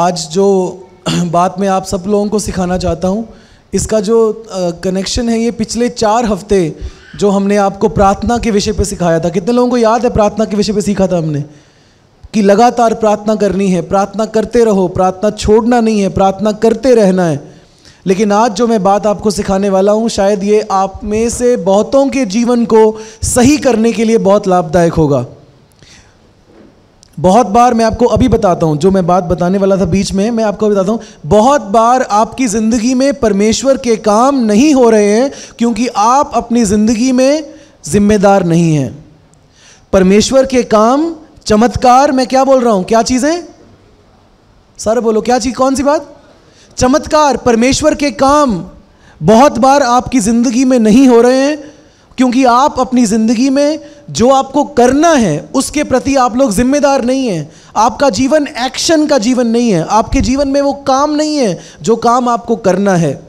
आज जो बात मैं आप सब लोगों को सिखाना चाहता हूँ, इसका जो कनेक्शन है, ये पिछले 4 हफ्ते जो हमने आपको प्रार्थना के विषय पे सिखाया था, कितने लोगों को याद है प्रार्थना के विषय पे सीखा था हमने कि लगातार प्रार्थना करनी है, प्रार्थना करते रहो, प्रार्थना छोड़ना नहीं है, प्रार्थना करते रहना है। लेकिन आज जो मैं बात आपको सिखाने वाला हूँ, शायद ये आप में से बहुतों के जीवन को सही करने के लिए बहुत लाभदायक होगा। बहुत बार मैं आपको अभी बताता हूँ, जो मैं बात बताने वाला था बीच में, मैं आपको बताता हूँ, बहुत बार आपकी ज़िंदगी में परमेश्वर के काम नहीं हो रहे हैं क्योंकि आप अपनी ज़िंदगी में जिम्मेदार नहीं हैं। परमेश्वर के काम, चमत्कार, मैं क्या बोल रहा हूँ, क्या चीज़ है सारे बोलो, क्या चीज़, कौन सी बात, चमत्कार, परमेश्वर के काम बहुत बार आपकी ज़िंदगी में नहीं हो रहे हैं क्योंकि आप अपनी ज़िंदगी में जो आपको करना है उसके प्रति आप लोग जिम्मेदार नहीं हैं। आपका जीवन एक्शन का जीवन नहीं है, आपके जीवन में वो काम नहीं है जो काम आपको करना है।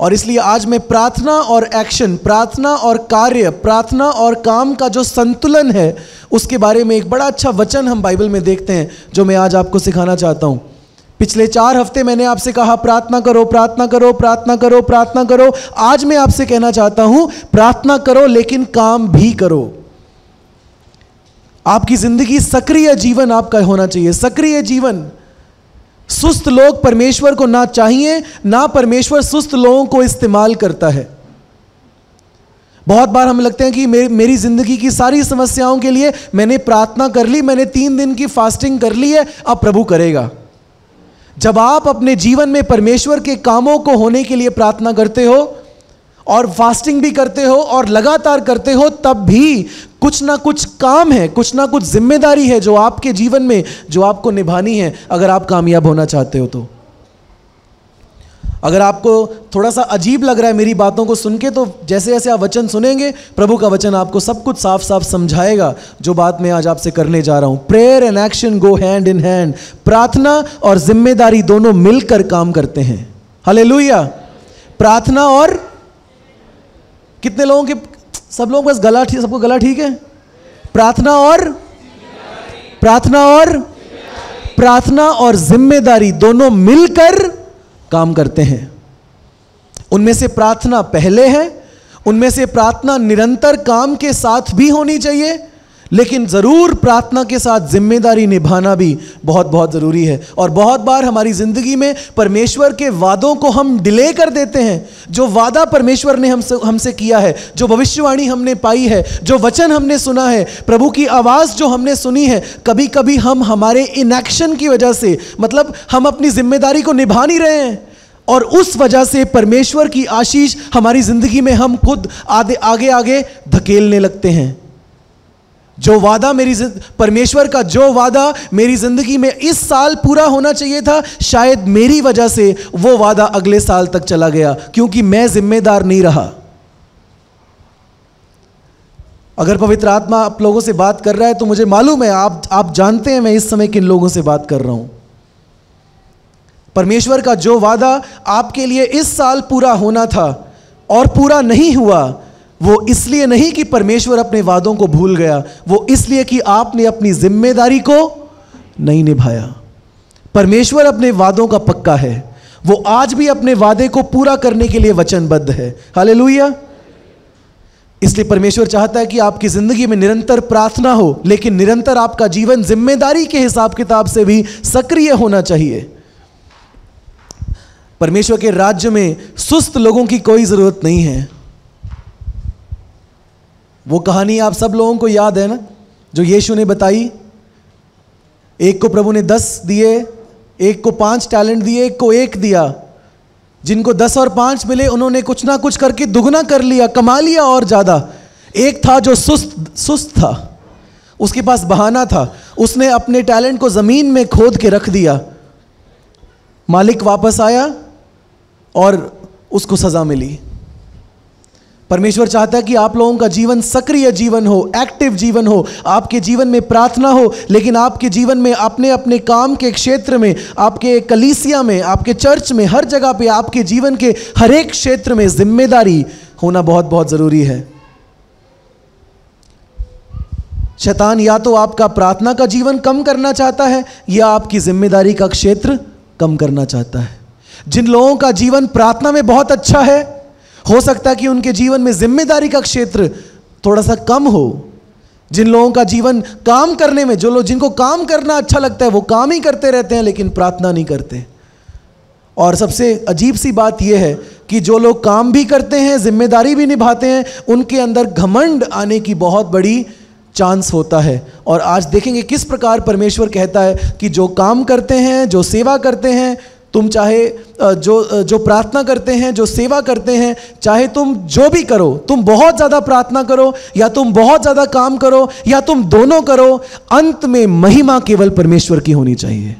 और इसलिए आज मैं प्रार्थना और एक्शन, प्रार्थना और कार्य, प्रार्थना और काम का जो संतुलन है, उसके बारे में एक बड़ा अच्छा वचन हम बाइबल में देखते हैं जो मैं आज आपको सिखाना चाहता हूँ। पिछले 4 हफ्ते मैंने आपसे कहा प्रार्थना करो, प्रार्थना करो, प्रार्थना करो, प्रार्थना करो। आज मैं आपसे कहना चाहता हूं, प्रार्थना करो लेकिन काम भी करो। आपकी जिंदगी सक्रिय जीवन आपका होना चाहिए, सक्रिय जीवन। सुस्त लोग परमेश्वर को ना चाहिए, ना परमेश्वर सुस्त लोगों को इस्तेमाल करता है। बहुत बार हम लगते हैं कि मेरी ज़िंदगी की सारी समस्याओं के लिए मैंने प्रार्थना कर ली, मैंने 3 दिन की फास्टिंग कर ली है, अब प्रभु करेगा। जब आप अपने जीवन में परमेश्वर के कामों को होने के लिए प्रार्थना करते हो और फास्टिंग भी करते हो और लगातार करते हो, तब भी कुछ ना कुछ काम है, कुछ ना कुछ जिम्मेदारी है जो आपके जीवन में, जो आपको निभानी है अगर आप कामयाब होना चाहते हो तो। अगर आपको थोड़ा सा अजीब लग रहा है मेरी बातों को सुन के, तो जैसे जैसे आप वचन सुनेंगे, प्रभु का वचन आपको सब कुछ साफ साफ समझाएगा जो बात मैं आज आपसे करने जा रहा हूँ। Prayer and action go hand in hand. प्रार्थना और जिम्मेदारी दोनों मिलकर काम करते हैं। हालेलुया। प्रार्थना और, कितने लोगों के, सब लोग बस गला ठीक, सबको गला ठीक है। प्रार्थना और, प्रार्थना और, प्रार्थना और जिम्मेदारी दोनों मिलकर काम करते हैं। उनमें से प्रार्थना पहले है, उनमें से प्रार्थना निरंतर काम के साथ भी होनी चाहिए, लेकिन ज़रूर प्रार्थना के साथ जिम्मेदारी निभाना भी बहुत बहुत ज़रूरी है। और बहुत बार हमारी ज़िंदगी में परमेश्वर के वादों को हम डिले कर देते हैं। जो वादा परमेश्वर ने हमसे किया है, जो भविष्यवाणी हमने पाई है, जो वचन हमने सुना है, प्रभु की आवाज़ जो हमने सुनी है, कभी कभी हम हमारे इनएक्शन की वजह से, मतलब हम अपनी जिम्मेदारी को निभा नहीं रहे हैं, और उस वजह से परमेश्वर की आशीष हमारी ज़िंदगी में हम खुद आगे आगे धकेलने लगते हैं। जो वादा परमेश्वर का जो वादा मेरी ज़िंदगी में इस साल पूरा होना चाहिए था, शायद मेरी वजह से वो वादा अगले साल तक चला गया क्योंकि मैं जिम्मेदार नहीं रहा। अगर पवित्र आत्मा आप लोगों से बात कर रहा है तो मुझे मालूम है आप जानते हैं मैं इस समय किन लोगों से बात कर रहा हूं। परमेश्वर का जो वादा आपके लिए इस साल पूरा होना था और पूरा नहीं हुआ, वो इसलिए नहीं कि परमेश्वर अपने वादों को भूल गया, वो इसलिए कि आपने अपनी जिम्मेदारी को नहीं निभाया। परमेश्वर अपने वादों का पक्का है, वो आज भी अपने वादे को पूरा करने के लिए वचनबद्ध है। हालेलुया। इसलिए परमेश्वर चाहता है कि आपकी ज़िंदगी में निरंतर प्रार्थना हो, लेकिन निरंतर आपका जीवन जिम्मेदारी के हिसाब किताब से भी सक्रिय होना चाहिए। परमेश्वर के राज्य में सुस्त लोगों की कोई ज़रूरत नहीं है। वो कहानी आप सब लोगों को याद है ना, जो यीशु ने बताई। एक को प्रभु ने 10 दिए, एक को 5 टैलेंट दिए, एक को 1 दिया। जिनको 10 और 5 मिले, उन्होंने कुछ ना कुछ करके दुगना कर लिया, कमा लिया और ज़्यादा। एक था जो सुस्त था, उसके पास बहाना था, उसने अपने टैलेंट को ज़मीन में खोद के रख दिया। मालिक वापस आया और उसको सज़ा मिली। परमेश्वर चाहता है कि आप लोगों का जीवन सक्रिय जीवन हो, एक्टिव जीवन हो, आपके जीवन में प्रार्थना हो, लेकिन आपके जीवन में अपने अपने काम के क्षेत्र में, आपके कलीसिया में, आपके चर्च में, हर जगह पे आपके जीवन के हर एक क्षेत्र में जिम्मेदारी होना बहुत बहुत ज़रूरी है। शैतान या तो आपका प्रार्थना का जीवन कम करना चाहता है या आपकी जिम्मेदारी का क्षेत्र कम करना चाहता है। जिन लोगों का जीवन प्रार्थना में बहुत अच्छा है, हो सकता है कि उनके जीवन में जिम्मेदारी का क्षेत्र थोड़ा सा कम हो। जिन लोगों का जीवन काम करने में, जो लोग जिनको काम करना अच्छा लगता है वो काम ही करते रहते हैं लेकिन प्रार्थना नहीं करते। और सबसे अजीब सी बात यह है कि जो लोग काम भी करते हैं, जिम्मेदारी भी निभाते हैं, उनके अंदर घमंड आने की बहुत बड़ी चांस होता है। और आज देखेंगे किस प्रकार परमेश्वर कहता है कि जो काम करते हैं, जो सेवा करते हैं, तुम चाहे जो प्रार्थना करते हैं, जो सेवा करते हैं, चाहे तुम जो भी करो, तुम बहुत ज़्यादा प्रार्थना करो या तुम बहुत ज़्यादा काम करो या तुम दोनों करो, अंत में महिमा केवल परमेश्वर की होनी चाहिए।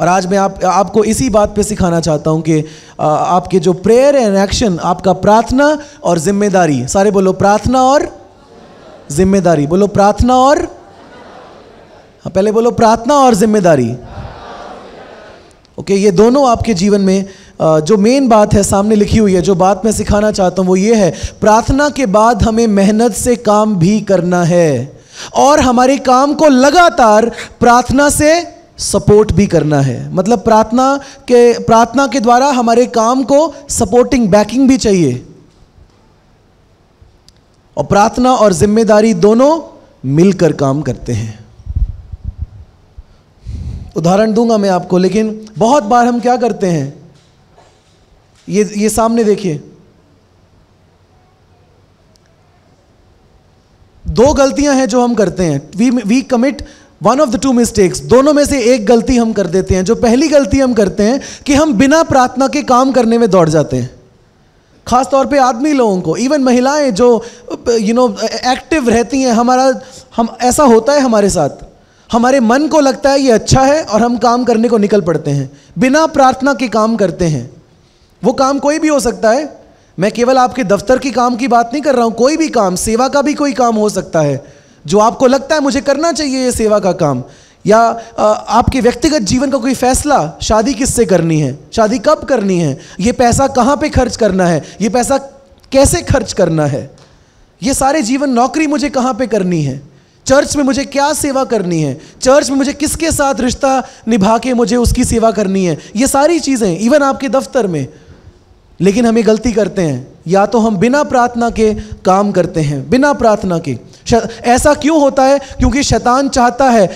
और आज मैं आपको इसी बात पे सिखाना चाहता हूँ कि आपके जो प्रेयर एंड एक्शन, आपका प्रार्थना और जिम्मेदारी, सारे बोलो प्रार्थना और जिम्मेदारी, बोलो प्रार्थना और, पहले बोलो प्रार्थना और जिम्मेदारी। ओके, ये दोनों आपके जीवन में जो मेन बात है सामने लिखी हुई है। जो बात मैं सिखाना चाहता हूँ वो ये है, प्रार्थना के बाद हमें मेहनत से काम भी करना है और हमारे काम को लगातार प्रार्थना से सपोर्ट भी करना है। मतलब प्रार्थना के द्वारा हमारे काम को सपोर्टिंग बैकिंग भी चाहिए। और प्रार्थना और जिम्मेदारी दोनों मिलकर काम करते हैं। उदाहरण दूंगा मैं आपको, लेकिन बहुत बार हम क्या करते हैं, ये सामने देखिए, दो गलतियां हैं जो हम करते हैं। We commit one of the two mistakes, दोनों में से एक गलती हम कर देते हैं। जो पहली गलती हम करते हैं कि हम बिना प्रार्थना के काम करने में दौड़ जाते हैं, खास तौर पे आदमी लोगों को। इवन महिलाएं जो एक्टिव रहती हैं, हम ऐसा होता है हमारे साथ, हमारे मन को लगता है ये अच्छा है और हम काम करने को निकल पड़ते हैं, बिना प्रार्थना के काम करते हैं। वो काम कोई भी हो सकता है, मैं केवल आपके दफ्तर के काम की बात नहीं कर रहा हूँ, कोई भी काम, सेवा का भी कोई काम हो सकता है जो आपको लगता है मुझे करना चाहिए ये सेवा का काम, या आपके व्यक्तिगत जीवन का कोई फैसला, शादी किससे करनी है, शादी कब करनी है, ये पैसा कहाँ पे खर्च करना है, ये पैसा कैसे खर्च करना है, ये सारे जीवन, नौकरी मुझे कहाँ पे करनी है, चर्च में मुझे क्या सेवा करनी है, चर्च में मुझे किसके साथ रिश्ता निभा के मुझे उसकी सेवा करनी है, ये सारी चीज़ें, इवन आपके दफ्तर में। लेकिन हम ये गलती करते हैं, या तो हम बिना प्रार्थना के काम करते हैं, बिना प्रार्थना के। ऐसा क्यों होता है? क्योंकि शैतान चाहता है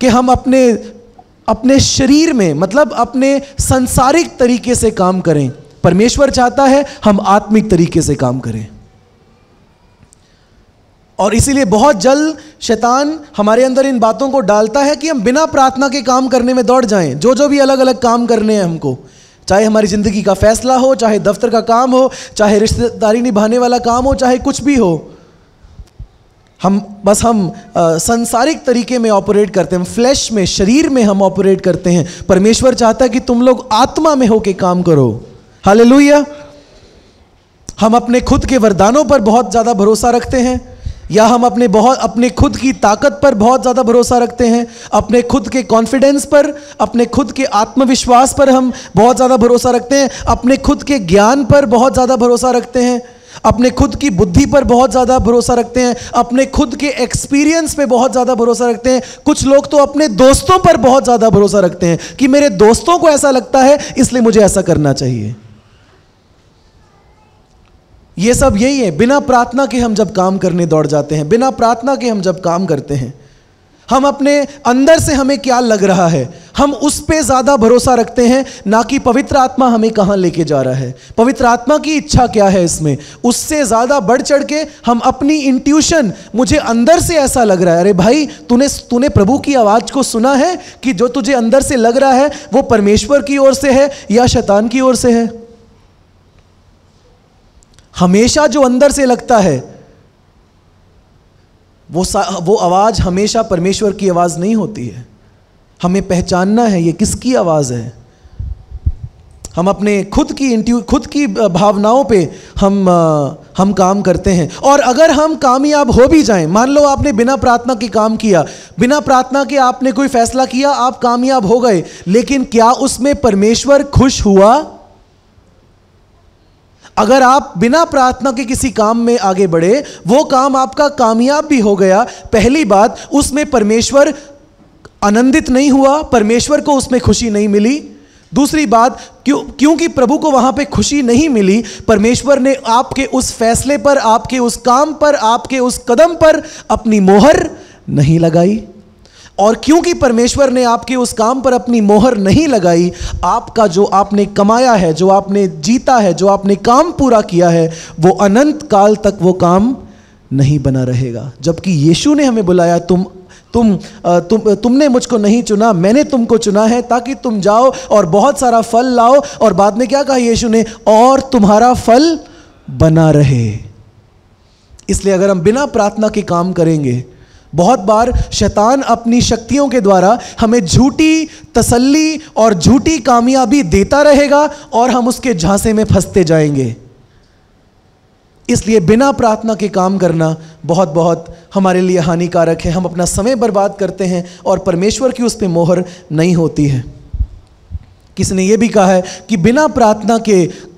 कि हम अपने शरीर में, मतलब अपने सांसारिक तरीके से काम करें। परमेश्वर चाहता है हम आत्मिक तरीके से काम करें। और इसीलिए बहुत जल्द शैतान हमारे अंदर इन बातों को डालता है कि हम बिना प्रार्थना के काम करने में दौड़ जाएं, जो भी अलग अलग काम करने हैं हमको, चाहे हमारी ज़िंदगी का फैसला हो, चाहे दफ्तर का काम हो, चाहे रिश्तेदारी निभाने वाला काम हो, चाहे कुछ भी हो, हम सांसारिक तरीके में ऑपरेट करते हैं, फ्लैश में, शरीर में हम ऑपरेट करते हैं। परमेश्वर चाहता है कि तुम लोग आत्मा में होके काम करो। हालेलुया। हम अपने खुद के वरदानों पर बहुत ज़्यादा भरोसा रखते हैं, या हम अपने खुद की ताकत पर बहुत ज़्यादा भरोसा रखते हैं, अपने खुद के कॉन्फिडेंस पर, अपने खुद के आत्मविश्वास पर हम बहुत ज़्यादा भरोसा रखते हैं, अपने खुद के ज्ञान पर बहुत ज़्यादा भरोसा रखते हैं, अपने खुद की बुद्धि पर बहुत ज़्यादा भरोसा रखते हैं, अपने खुद के एक्सपीरियंस पे बहुत ज़्यादा भरोसा रखते हैं। कुछ लोग तो अपने दोस्तों पर बहुत ज़्यादा भरोसा रखते हैं कि मेरे दोस्तों को ऐसा लगता है इसलिए मुझे ऐसा करना चाहिए। ये सब यही है, बिना प्रार्थना के हम जब काम करने दौड़ जाते हैं, बिना प्रार्थना के हम जब काम करते हैं। हम अपने अंदर से हमें क्या लग रहा है, हम उस पे ज़्यादा भरोसा रखते हैं, ना कि पवित्र आत्मा हमें कहाँ लेके जा रहा है, पवित्र आत्मा की इच्छा क्या है इसमें, उससे ज़्यादा बढ़ चढ़ के हम अपनी इंट्यूशन, मुझे अंदर से ऐसा लग रहा है। अरे भाई, तूने प्रभु की आवाज़ को सुना है कि जो तुझे अंदर से लग रहा है वो परमेश्वर की ओर से है या शैतान की ओर से है? हमेशा जो अंदर से लगता है वो आवाज़ हमेशा परमेश्वर की आवाज़ नहीं होती है। हमें पहचानना है ये किसकी आवाज़ है। हम अपने खुद की भावनाओं पे हम काम करते हैं। और अगर हम कामयाब हो भी जाएं, मान लो आपने बिना प्रार्थना के काम किया, बिना प्रार्थना के आपने कोई फैसला किया, आप कामयाब हो गए, लेकिन क्या उसमें परमेश्वर खुश हुआ? अगर आप बिना प्रार्थना के किसी काम में आगे बढ़े, वो काम आपका कामयाब भी हो गया, पहली बात उसमें परमेश्वर आनंदित नहीं हुआ, परमेश्वर को उसमें खुशी नहीं मिली। दूसरी बात, क्योंकि प्रभु को वहाँ पे खुशी नहीं मिली, परमेश्वर ने आपके उस फैसले पर, आपके उस काम पर, आपके उस कदम पर अपनी मोहर नहीं लगाई। और क्योंकि परमेश्वर ने आपके उस काम पर अपनी मोहर नहीं लगाई, आपका जो आपने कमाया है, जो आपने जीता है, जो आपने काम पूरा किया है, वो अनंत काल तक वो काम नहीं बना रहेगा। जबकि यीशु ने हमें बुलाया, तुमने मुझको नहीं चुना, मैंने तुमको चुना है ताकि तुम जाओ और बहुत सारा फल लाओ। और बाद में क्या कहा यीशु ने? और तुम्हारा फल बना रहे। इसलिए अगर हम बिना प्रार्थना के काम करेंगे, बहुत बार शैतान अपनी शक्तियों के द्वारा हमें झूठी तसल्ली और झूठी कामयाबी देता रहेगा और हम उसके झांसे में फंसते जाएंगे। इसलिए बिना प्रार्थना के काम करना बहुत बहुत हमारे लिए हानिकारक है। हम अपना समय बर्बाद करते हैं और परमेश्वर की उस पर मोहर नहीं होती है। किसी ने यह भी कहा है कि बिना प्रार्थना के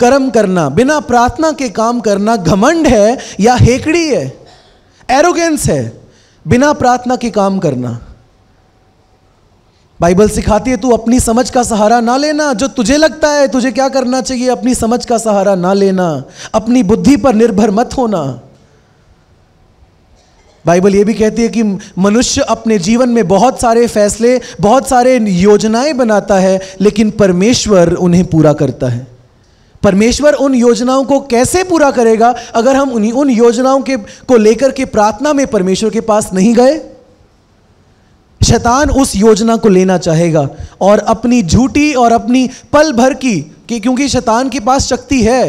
कर्म करना, बिना प्रार्थना के काम करना घमंड है या हेकड़ी है, एरोगेंस है। बिना प्रार्थना के काम करना, बाइबल सिखाती है तू अपनी समझ का सहारा ना लेना। जो तुझे लगता है तुझे क्या करना चाहिए, अपनी समझ का सहारा ना लेना, अपनी बुद्धि पर निर्भर मत होना। बाइबल ये भी कहती है कि मनुष्य अपने जीवन में बहुत सारे फैसले, बहुत सारे योजनाएं बनाता है, लेकिन परमेश्वर उन्हें पूरा करता है। परमेश्वर उन योजनाओं को कैसे पूरा करेगा अगर हम उन योजनाओं को लेकर के प्रार्थना में परमेश्वर के पास नहीं गए? शैतान उस योजना को लेना चाहेगा और अपनी झूठी और अपनी पल भर की, क्योंकि शैतान के पास शक्ति है,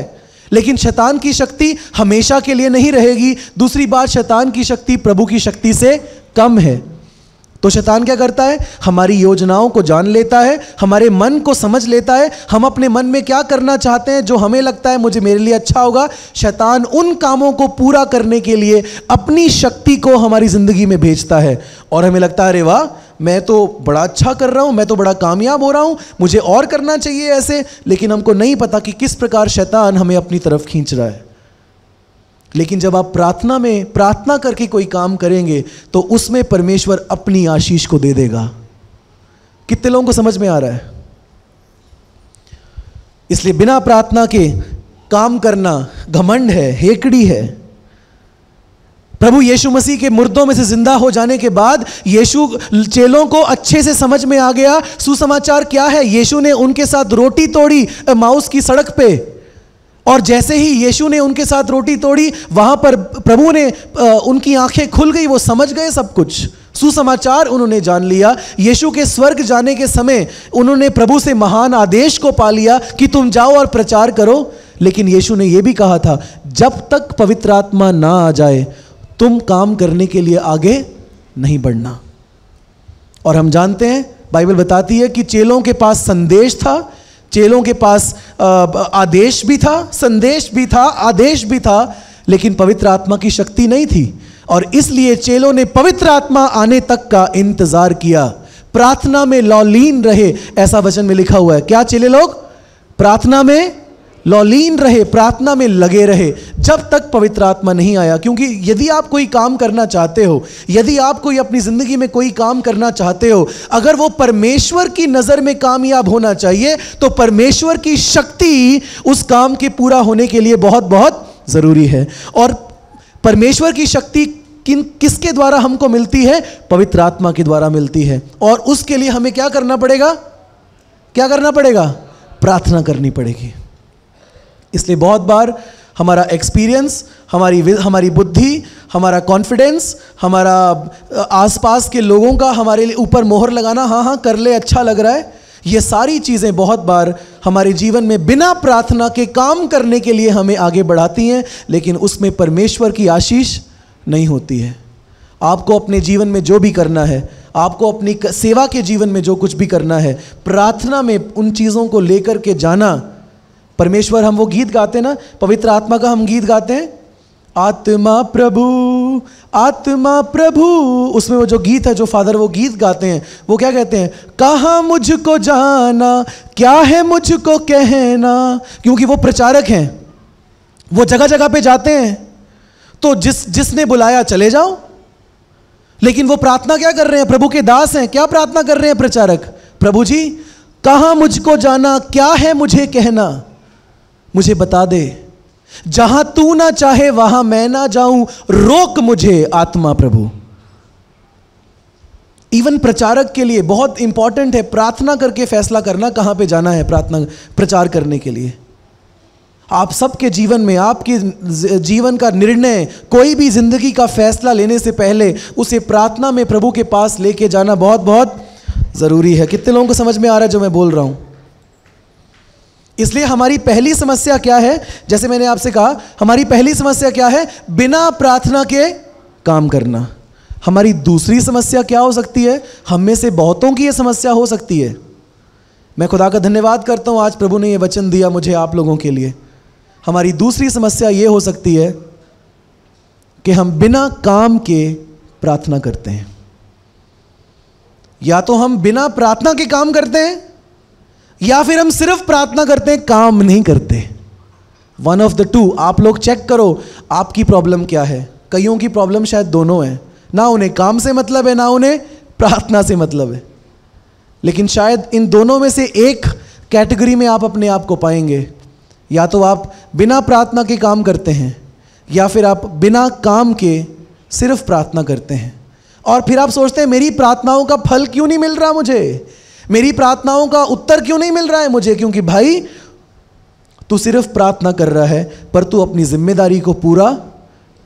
लेकिन शैतान की शक्ति हमेशा के लिए नहीं रहेगी। दूसरी बात, शैतान की शक्ति प्रभु की शक्ति से कम है। तो शैतान क्या करता है? हमारी योजनाओं को जान लेता है, हमारे मन को समझ लेता है, हम अपने मन में क्या करना चाहते हैं, जो हमें लगता है मुझे मेरे लिए अच्छा होगा। शैतान उन कामों को पूरा करने के लिए अपनी शक्ति को हमारी ज़िंदगी में भेजता है और हमें लगता है अरे वाह, मैं तो बड़ा अच्छा कर रहा हूँ, मैं तो बड़ा कामयाब हो रहा हूँ, मुझे और करना चाहिए ऐसे। लेकिन हमको नहीं पता कि किस प्रकार शैतान हमें अपनी तरफ खींच रहा है। लेकिन जब आप प्रार्थना करके कोई काम करेंगे तो उसमें परमेश्वर अपनी आशीष को दे देगा। कितने लोगों को समझ में आ रहा है? इसलिए बिना प्रार्थना के काम करना घमंड है, हेकड़ी है। प्रभु यीशु मसीह के मुर्दों में से जिंदा हो जाने के बाद यीशु चेलों को अच्छे से समझ में आ गया सुसमाचार क्या है। यीशु ने उनके साथ रोटी तोड़ी एमाउस की सड़क पे, और जैसे ही यीशु ने उनके साथ रोटी तोड़ी, वहाँ पर प्रभु ने उनकी आंखें खुल गई, वो समझ गए सब कुछ, सुसमाचार उन्होंने जान लिया। यीशु के स्वर्ग जाने के समय उन्होंने प्रभु से महान आदेश को पा लिया कि तुम जाओ और प्रचार करो। लेकिन यीशु ने ये भी कहा था, जब तक पवित्र आत्मा ना आ जाए तुम काम करने के लिए आगे नहीं बढ़ना। और हम जानते हैं, बाइबल बताती है कि चेलों के पास संदेश था, चेलों के पास आदेश भी था, संदेश भी था, आदेश भी था, लेकिन पवित्र आत्मा की शक्ति नहीं थी। और इसलिए चेलों ने पवित्र आत्मा आने तक का इंतजार किया, प्रार्थना में लौलीन रहे, ऐसा वचन में लिखा हुआ है। क्या चेले लोग प्रार्थना में लौलीन रहे, प्रार्थना में लगे रहे जब तक पवित्र आत्मा नहीं आया? क्योंकि यदि आप कोई काम करना चाहते हो, यदि आप कोई अपनी ज़िंदगी में कोई काम करना चाहते हो, अगर वो परमेश्वर की नज़र में कामयाब होना चाहिए तो परमेश्वर की शक्ति उस काम के पूरा होने के लिए बहुत बहुत ज़रूरी है। और परमेश्वर की शक्ति किसके द्वारा हमको मिलती है? पवित्र आत्मा के द्वारा मिलती है। और उसके लिए हमें क्या करना पड़ेगा? क्या करना पड़ेगा? प्रार्थना करनी पड़ेगी। इसलिए बहुत बार हमारा एक्सपीरियंस, हमारी बुद्धि, हमारा कॉन्फिडेंस, हमारा आसपास के लोगों का हमारे ऊपर मोहर लगाना, हाँ हाँ कर ले, अच्छा लग रहा है, ये सारी चीज़ें बहुत बार हमारे जीवन में बिना प्रार्थना के काम करने के लिए हमें आगे बढ़ाती हैं, लेकिन उसमें परमेश्वर की आशीष नहीं होती है। आपको अपने जीवन में जो भी करना है, आपको अपनी सेवा के जीवन में जो कुछ भी करना है, प्रार्थना में उन चीज़ों को लेकर के जाना। परमेश्वर, हम वो गीत गाते हैं ना, पवित्र आत्मा का हम गीत गाते हैं, आत्मा प्रभु, आत्मा प्रभु। उसमें वो जो गीत है, जो फादर वो गीत गाते हैं, वो क्या कहते हैं? कहाँ मुझको जाना, क्या है मुझको कहना। क्योंकि वो प्रचारक हैं, वो जगह जगह पे जाते हैं, तो जिसने बुलाया चले जाओ। लेकिन वो प्रार्थना क्या कर रहे हैं? प्रभु के दास हैं, क्या प्रार्थना कर रहे हैं प्रचारक? प्रभु जी कहाँ मुझको जाना, क्या है मुझे कहना, मुझे बता दे, जहां तू ना चाहे वहां मैं ना जाऊं, रोक मुझे आत्मा प्रभु। इवन प्रचारक के लिए बहुत इंपॉर्टेंट है प्रार्थना करके फैसला करना कहां पे जाना है प्रार्थना प्रचार करने के लिए। आप सबके जीवन में, आपके जीवन का निर्णय, कोई भी जिंदगी का फैसला लेने से पहले उसे प्रार्थना में प्रभु के पास लेके जाना बहुत बहुत जरूरी है। कितने लोगों को समझ में आ रहा है जो मैं बोल रहा हूं? इसलिए हमारी पहली समस्या क्या है, जैसे मैंने आपसे कहा, हमारी पहली समस्या क्या है? बिना प्रार्थना के काम करना। हमारी दूसरी समस्या क्या हो सकती है? हम में से बहुतों की ये समस्या हो सकती है। मैं खुदा का धन्यवाद करता हूँ आज प्रभु ने ये वचन दिया मुझे आप लोगों के लिए। हमारी दूसरी समस्या ये हो सकती है कि हम बिना काम के प्रार्थना करते हैं। या तो हम बिना प्रार्थना के काम करते हैं, या फिर हम सिर्फ प्रार्थना करते हैं, काम नहीं करते। One of the two. आप लोग चेक करो आपकी प्रॉब्लम क्या है। कईयों की प्रॉब्लम शायद दोनों है, ना उन्हें काम से मतलब है, ना उन्हें प्रार्थना से मतलब है। लेकिन शायद इन दोनों में से एक कैटेगरी में आप अपने आप को पाएंगे। या तो आप बिना प्रार्थना के काम करते हैं, या फिर आप बिना काम के सिर्फ प्रार्थना करते हैं। और फिर आप सोचते हैं मेरी प्रार्थनाओं का फल क्यों नहीं मिल रहा मुझे, मेरी प्रार्थनाओं का उत्तर क्यों नहीं मिल रहा है मुझे? क्योंकि भाई तू सिर्फ प्रार्थना कर रहा है, पर तू अपनी जिम्मेदारी को पूरा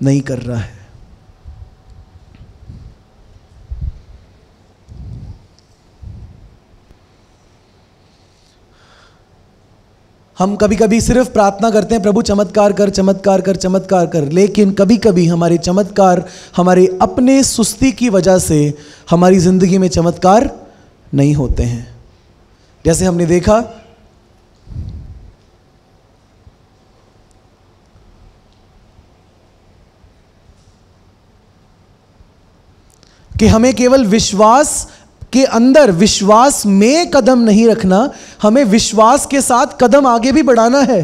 नहीं कर रहा है। हम कभी कभी सिर्फ प्रार्थना करते हैं, प्रभु चमत्कार कर, चमत्कार कर, चमत्कार कर। लेकिन कभी कभी हमारे चमत्कार हमारे अपने सुस्ती की वजह से हमारी ज़िंदगी में चमत्कार नहीं होते हैं। जैसे हमने देखा कि हमें केवल विश्वास के अंदर, विश्वास में कदम नहीं रखना, हमें विश्वास के साथ कदम आगे भी बढ़ाना है।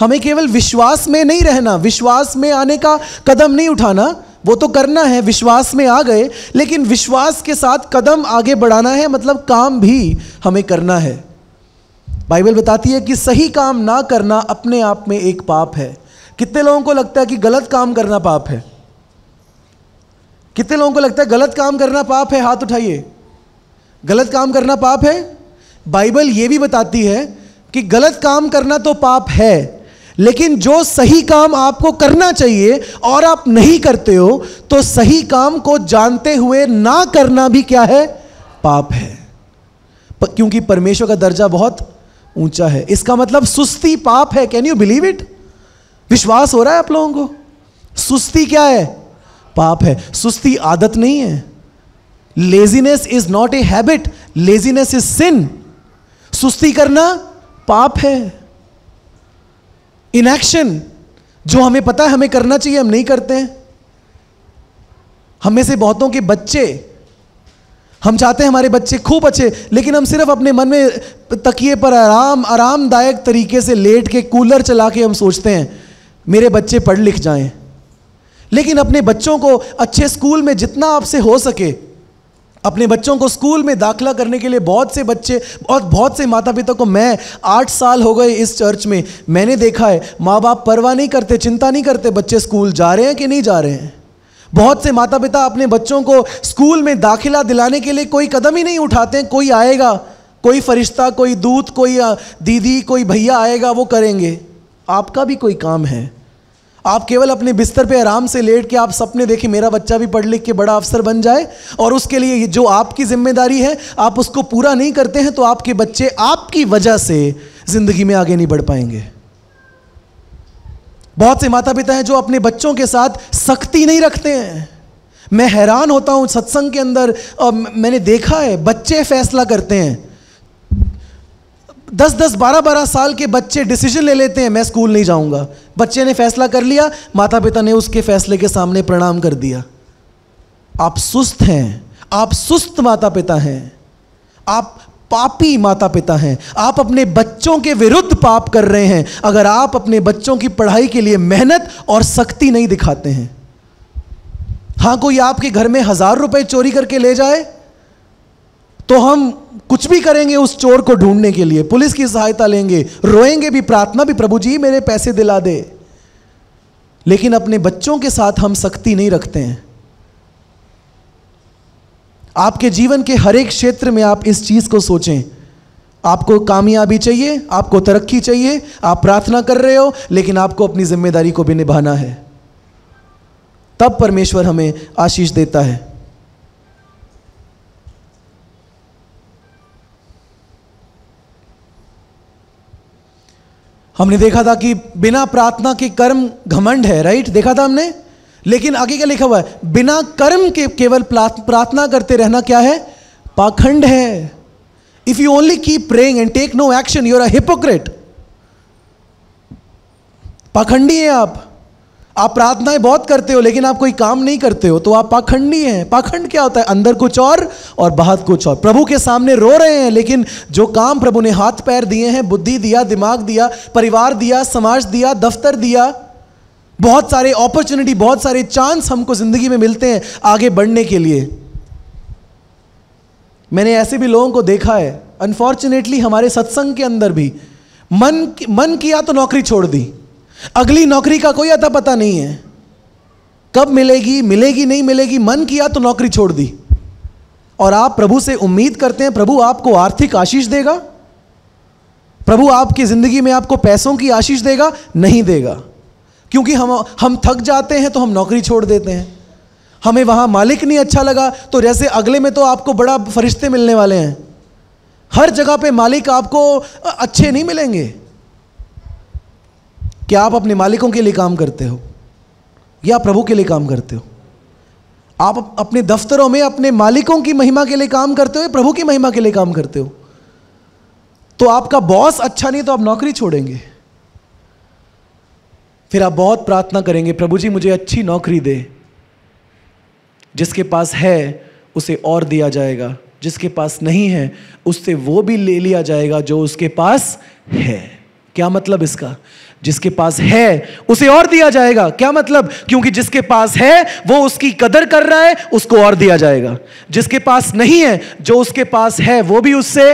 हमें केवल विश्वास में नहीं रहना, विश्वास में आने का कदम नहीं उठाना, वो तो करना है, विश्वास में आ गए, लेकिन विश्वास के साथ कदम आगे बढ़ाना है, मतलब काम भी हमें करना है। बाइबल बताती है कि सही काम ना करना अपने आप में एक पाप है। कितने लोगों को लगता है कि गलत काम करना पाप है? कितने लोगों को लगता है गलत काम करना पाप है? हाथ उठाइए। गलत काम करना पाप है? बाइबल ये भी बताती है कि गलत काम करना तो पाप है, लेकिन जो सही काम आपको करना चाहिए और आप नहीं करते हो, तो सही काम को जानते हुए ना करना भी क्या है? पाप है। क्योंकि परमेश्वर का दर्जा बहुत ऊंचा है। इसका मतलब सुस्ती पाप है। Can you believe it? विश्वास हो रहा है आप लोगों को? सुस्ती क्या है? पाप है। सुस्ती आदत नहीं है। Laziness is not a habit, laziness is sin. सुस्ती करना पाप है। इनएक्शन, जो हमें पता है हमें करना चाहिए, हम नहीं करते हैं। हम में से बहुतों के बच्चे, हम चाहते हैं हमारे बच्चे खूब अच्छे, लेकिन हम सिर्फ अपने मन में तकिए पर आरामदायक तरीके से लेट के कूलर चला के हम सोचते हैं मेरे बच्चे पढ़ लिख जाएं। लेकिन अपने बच्चों को अच्छे स्कूल में जितना आपसे हो सके, अपने बच्चों को स्कूल में दाखिला करने के लिए बहुत से बच्चे और बहुत से माता पिता को, मैं 8 साल हो गए इस चर्च में, मैंने देखा है माँ बाप परवाह नहीं करते, चिंता नहीं करते बच्चे स्कूल जा रहे हैं कि नहीं जा रहे हैं। बहुत से माता पिता अपने बच्चों को स्कूल में दाखिला दिलाने के लिए कोई कदम ही नहीं उठाते हैं। कोई आएगा, कोई फरिश्ता, कोई दूत, कोई दीदी, कोई भैया आएगा, वो करेंगे। आपका भी कोई काम है? आप केवल अपने बिस्तर पे आराम से लेट के आप सपने देखें मेरा बच्चा भी पढ़ लिख के बड़ा अफसर बन जाए, और उसके लिए जो आपकी जिम्मेदारी है आप उसको पूरा नहीं करते हैं, तो आपके बच्चे आपकी वजह से जिंदगी में आगे नहीं बढ़ पाएंगे। बहुत से माता पिता हैं जो अपने बच्चों के साथ सख्ती नहीं रखते हैं। मैं हैरान होता हूं सत्संग के अंदर, और मैंने देखा है बच्चे फैसला करते हैं, 10-10, 12-12 साल के बच्चे डिसीजन ले लेते हैं मैं स्कूल नहीं जाऊंगा। बच्चे ने फैसला कर लिया, माता पिता ने उसके फैसले के सामने प्रणाम कर दिया। आप सुस्त हैं, आप सुस्त माता पिता हैं। आप पापी माता पिता हैं। आप अपने बच्चों के विरुद्ध पाप कर रहे हैं अगर आप अपने बच्चों की पढ़ाई के लिए मेहनत और सख्ती नहीं दिखाते हैं। हाँ, कोई आपके घर में 1000 रुपए चोरी करके ले जाए तो हम कुछ भी करेंगे उस चोर को ढूंढने के लिए, पुलिस की सहायता लेंगे, रोएंगे भी, प्रार्थना भी, प्रभु जी मेरे पैसे दिला दे। लेकिन अपने बच्चों के साथ हम सख्ती नहीं रखते हैं। आपके जीवन के हर एक क्षेत्र में आप इस चीज़ को सोचें। आपको कामयाबी चाहिए, आपको तरक्की चाहिए, आप प्रार्थना कर रहे हो, लेकिन आपको अपनी जिम्मेदारी को भी निभाना है, तब परमेश्वर हमें आशीष देता है। हमने देखा था कि बिना प्रार्थना के कर्म घमंड है, राइट, देखा था हमने। लेकिन आगे क्या लिखा हुआ है? बिना कर्म के केवल प्रार्थना करते रहना क्या है? पाखंड है। If you only keep praying and take no action you are a hypocrite. पाखंडी हैं आप प्रार्थनाएं बहुत करते हो लेकिन आप कोई काम नहीं करते हो तो आप पाखंडी हैं। पाखंड क्या होता है? अंदर कुछ और बाहर कुछ और। प्रभु के सामने रो रहे हैं लेकिन जो काम प्रभु ने हाथ पैर दिए हैं, बुद्धि दिया, दिमाग दिया, परिवार दिया, समाज दिया, दफ्तर दिया, बहुत सारे अपॉर्चुनिटी, बहुत सारे चांस हमको जिंदगी में मिलते हैं आगे बढ़ने के लिए। मैंने ऐसे भी लोगों को देखा है अनफॉर्चुनेटली हमारे सत्संग के अंदर भी, मन किया तो नौकरी छोड़ दी, अगली नौकरी का कोई अता पता नहीं है, कब मिलेगी नहीं मिलेगी, मन किया तो नौकरी छोड़ दी। और आप प्रभु से उम्मीद करते हैं प्रभु आपको आर्थिक आशीष देगा, प्रभु आपकी जिंदगी में आपको पैसों की आशीष देगा, नहीं देगा। क्योंकि हम थक जाते हैं तो हम नौकरी छोड़ देते हैं। हमें वहाँ मालिक नहीं अच्छा लगा तो जैसे अगले में तो आपको बड़ा फरिश्ते मिलने वाले हैं। हर जगह पे मालिक आपको अच्छे नहीं मिलेंगे। क्या आप अपने मालिकों के लिए काम करते हो या प्रभु के लिए काम करते हो? आप अपने दफ्तरों में अपने मालिकों की महिमा के लिए काम करते हो या प्रभु की महिमा के लिए काम करते हो? तो आपका बॉस अच्छा नहीं तो आप नौकरी छोड़ेंगे। फिर आप बहुत प्रार्थना करेंगे प्रभु जी मुझे अच्छी नौकरी दे। जिसके पास है उसे और दिया जाएगा, जिसके पास नहीं है उससे वो भी ले लिया जाएगा जो उसके पास है। क्या मतलब इसका? जिसके पास है उसे और दिया जाएगा, क्या मतलब? क्योंकि जिसके पास है वो उसकी कदर कर रहा है, उसको और दिया जाएगा। जिसके पास नहीं है जो उसके पास है वो भी उससे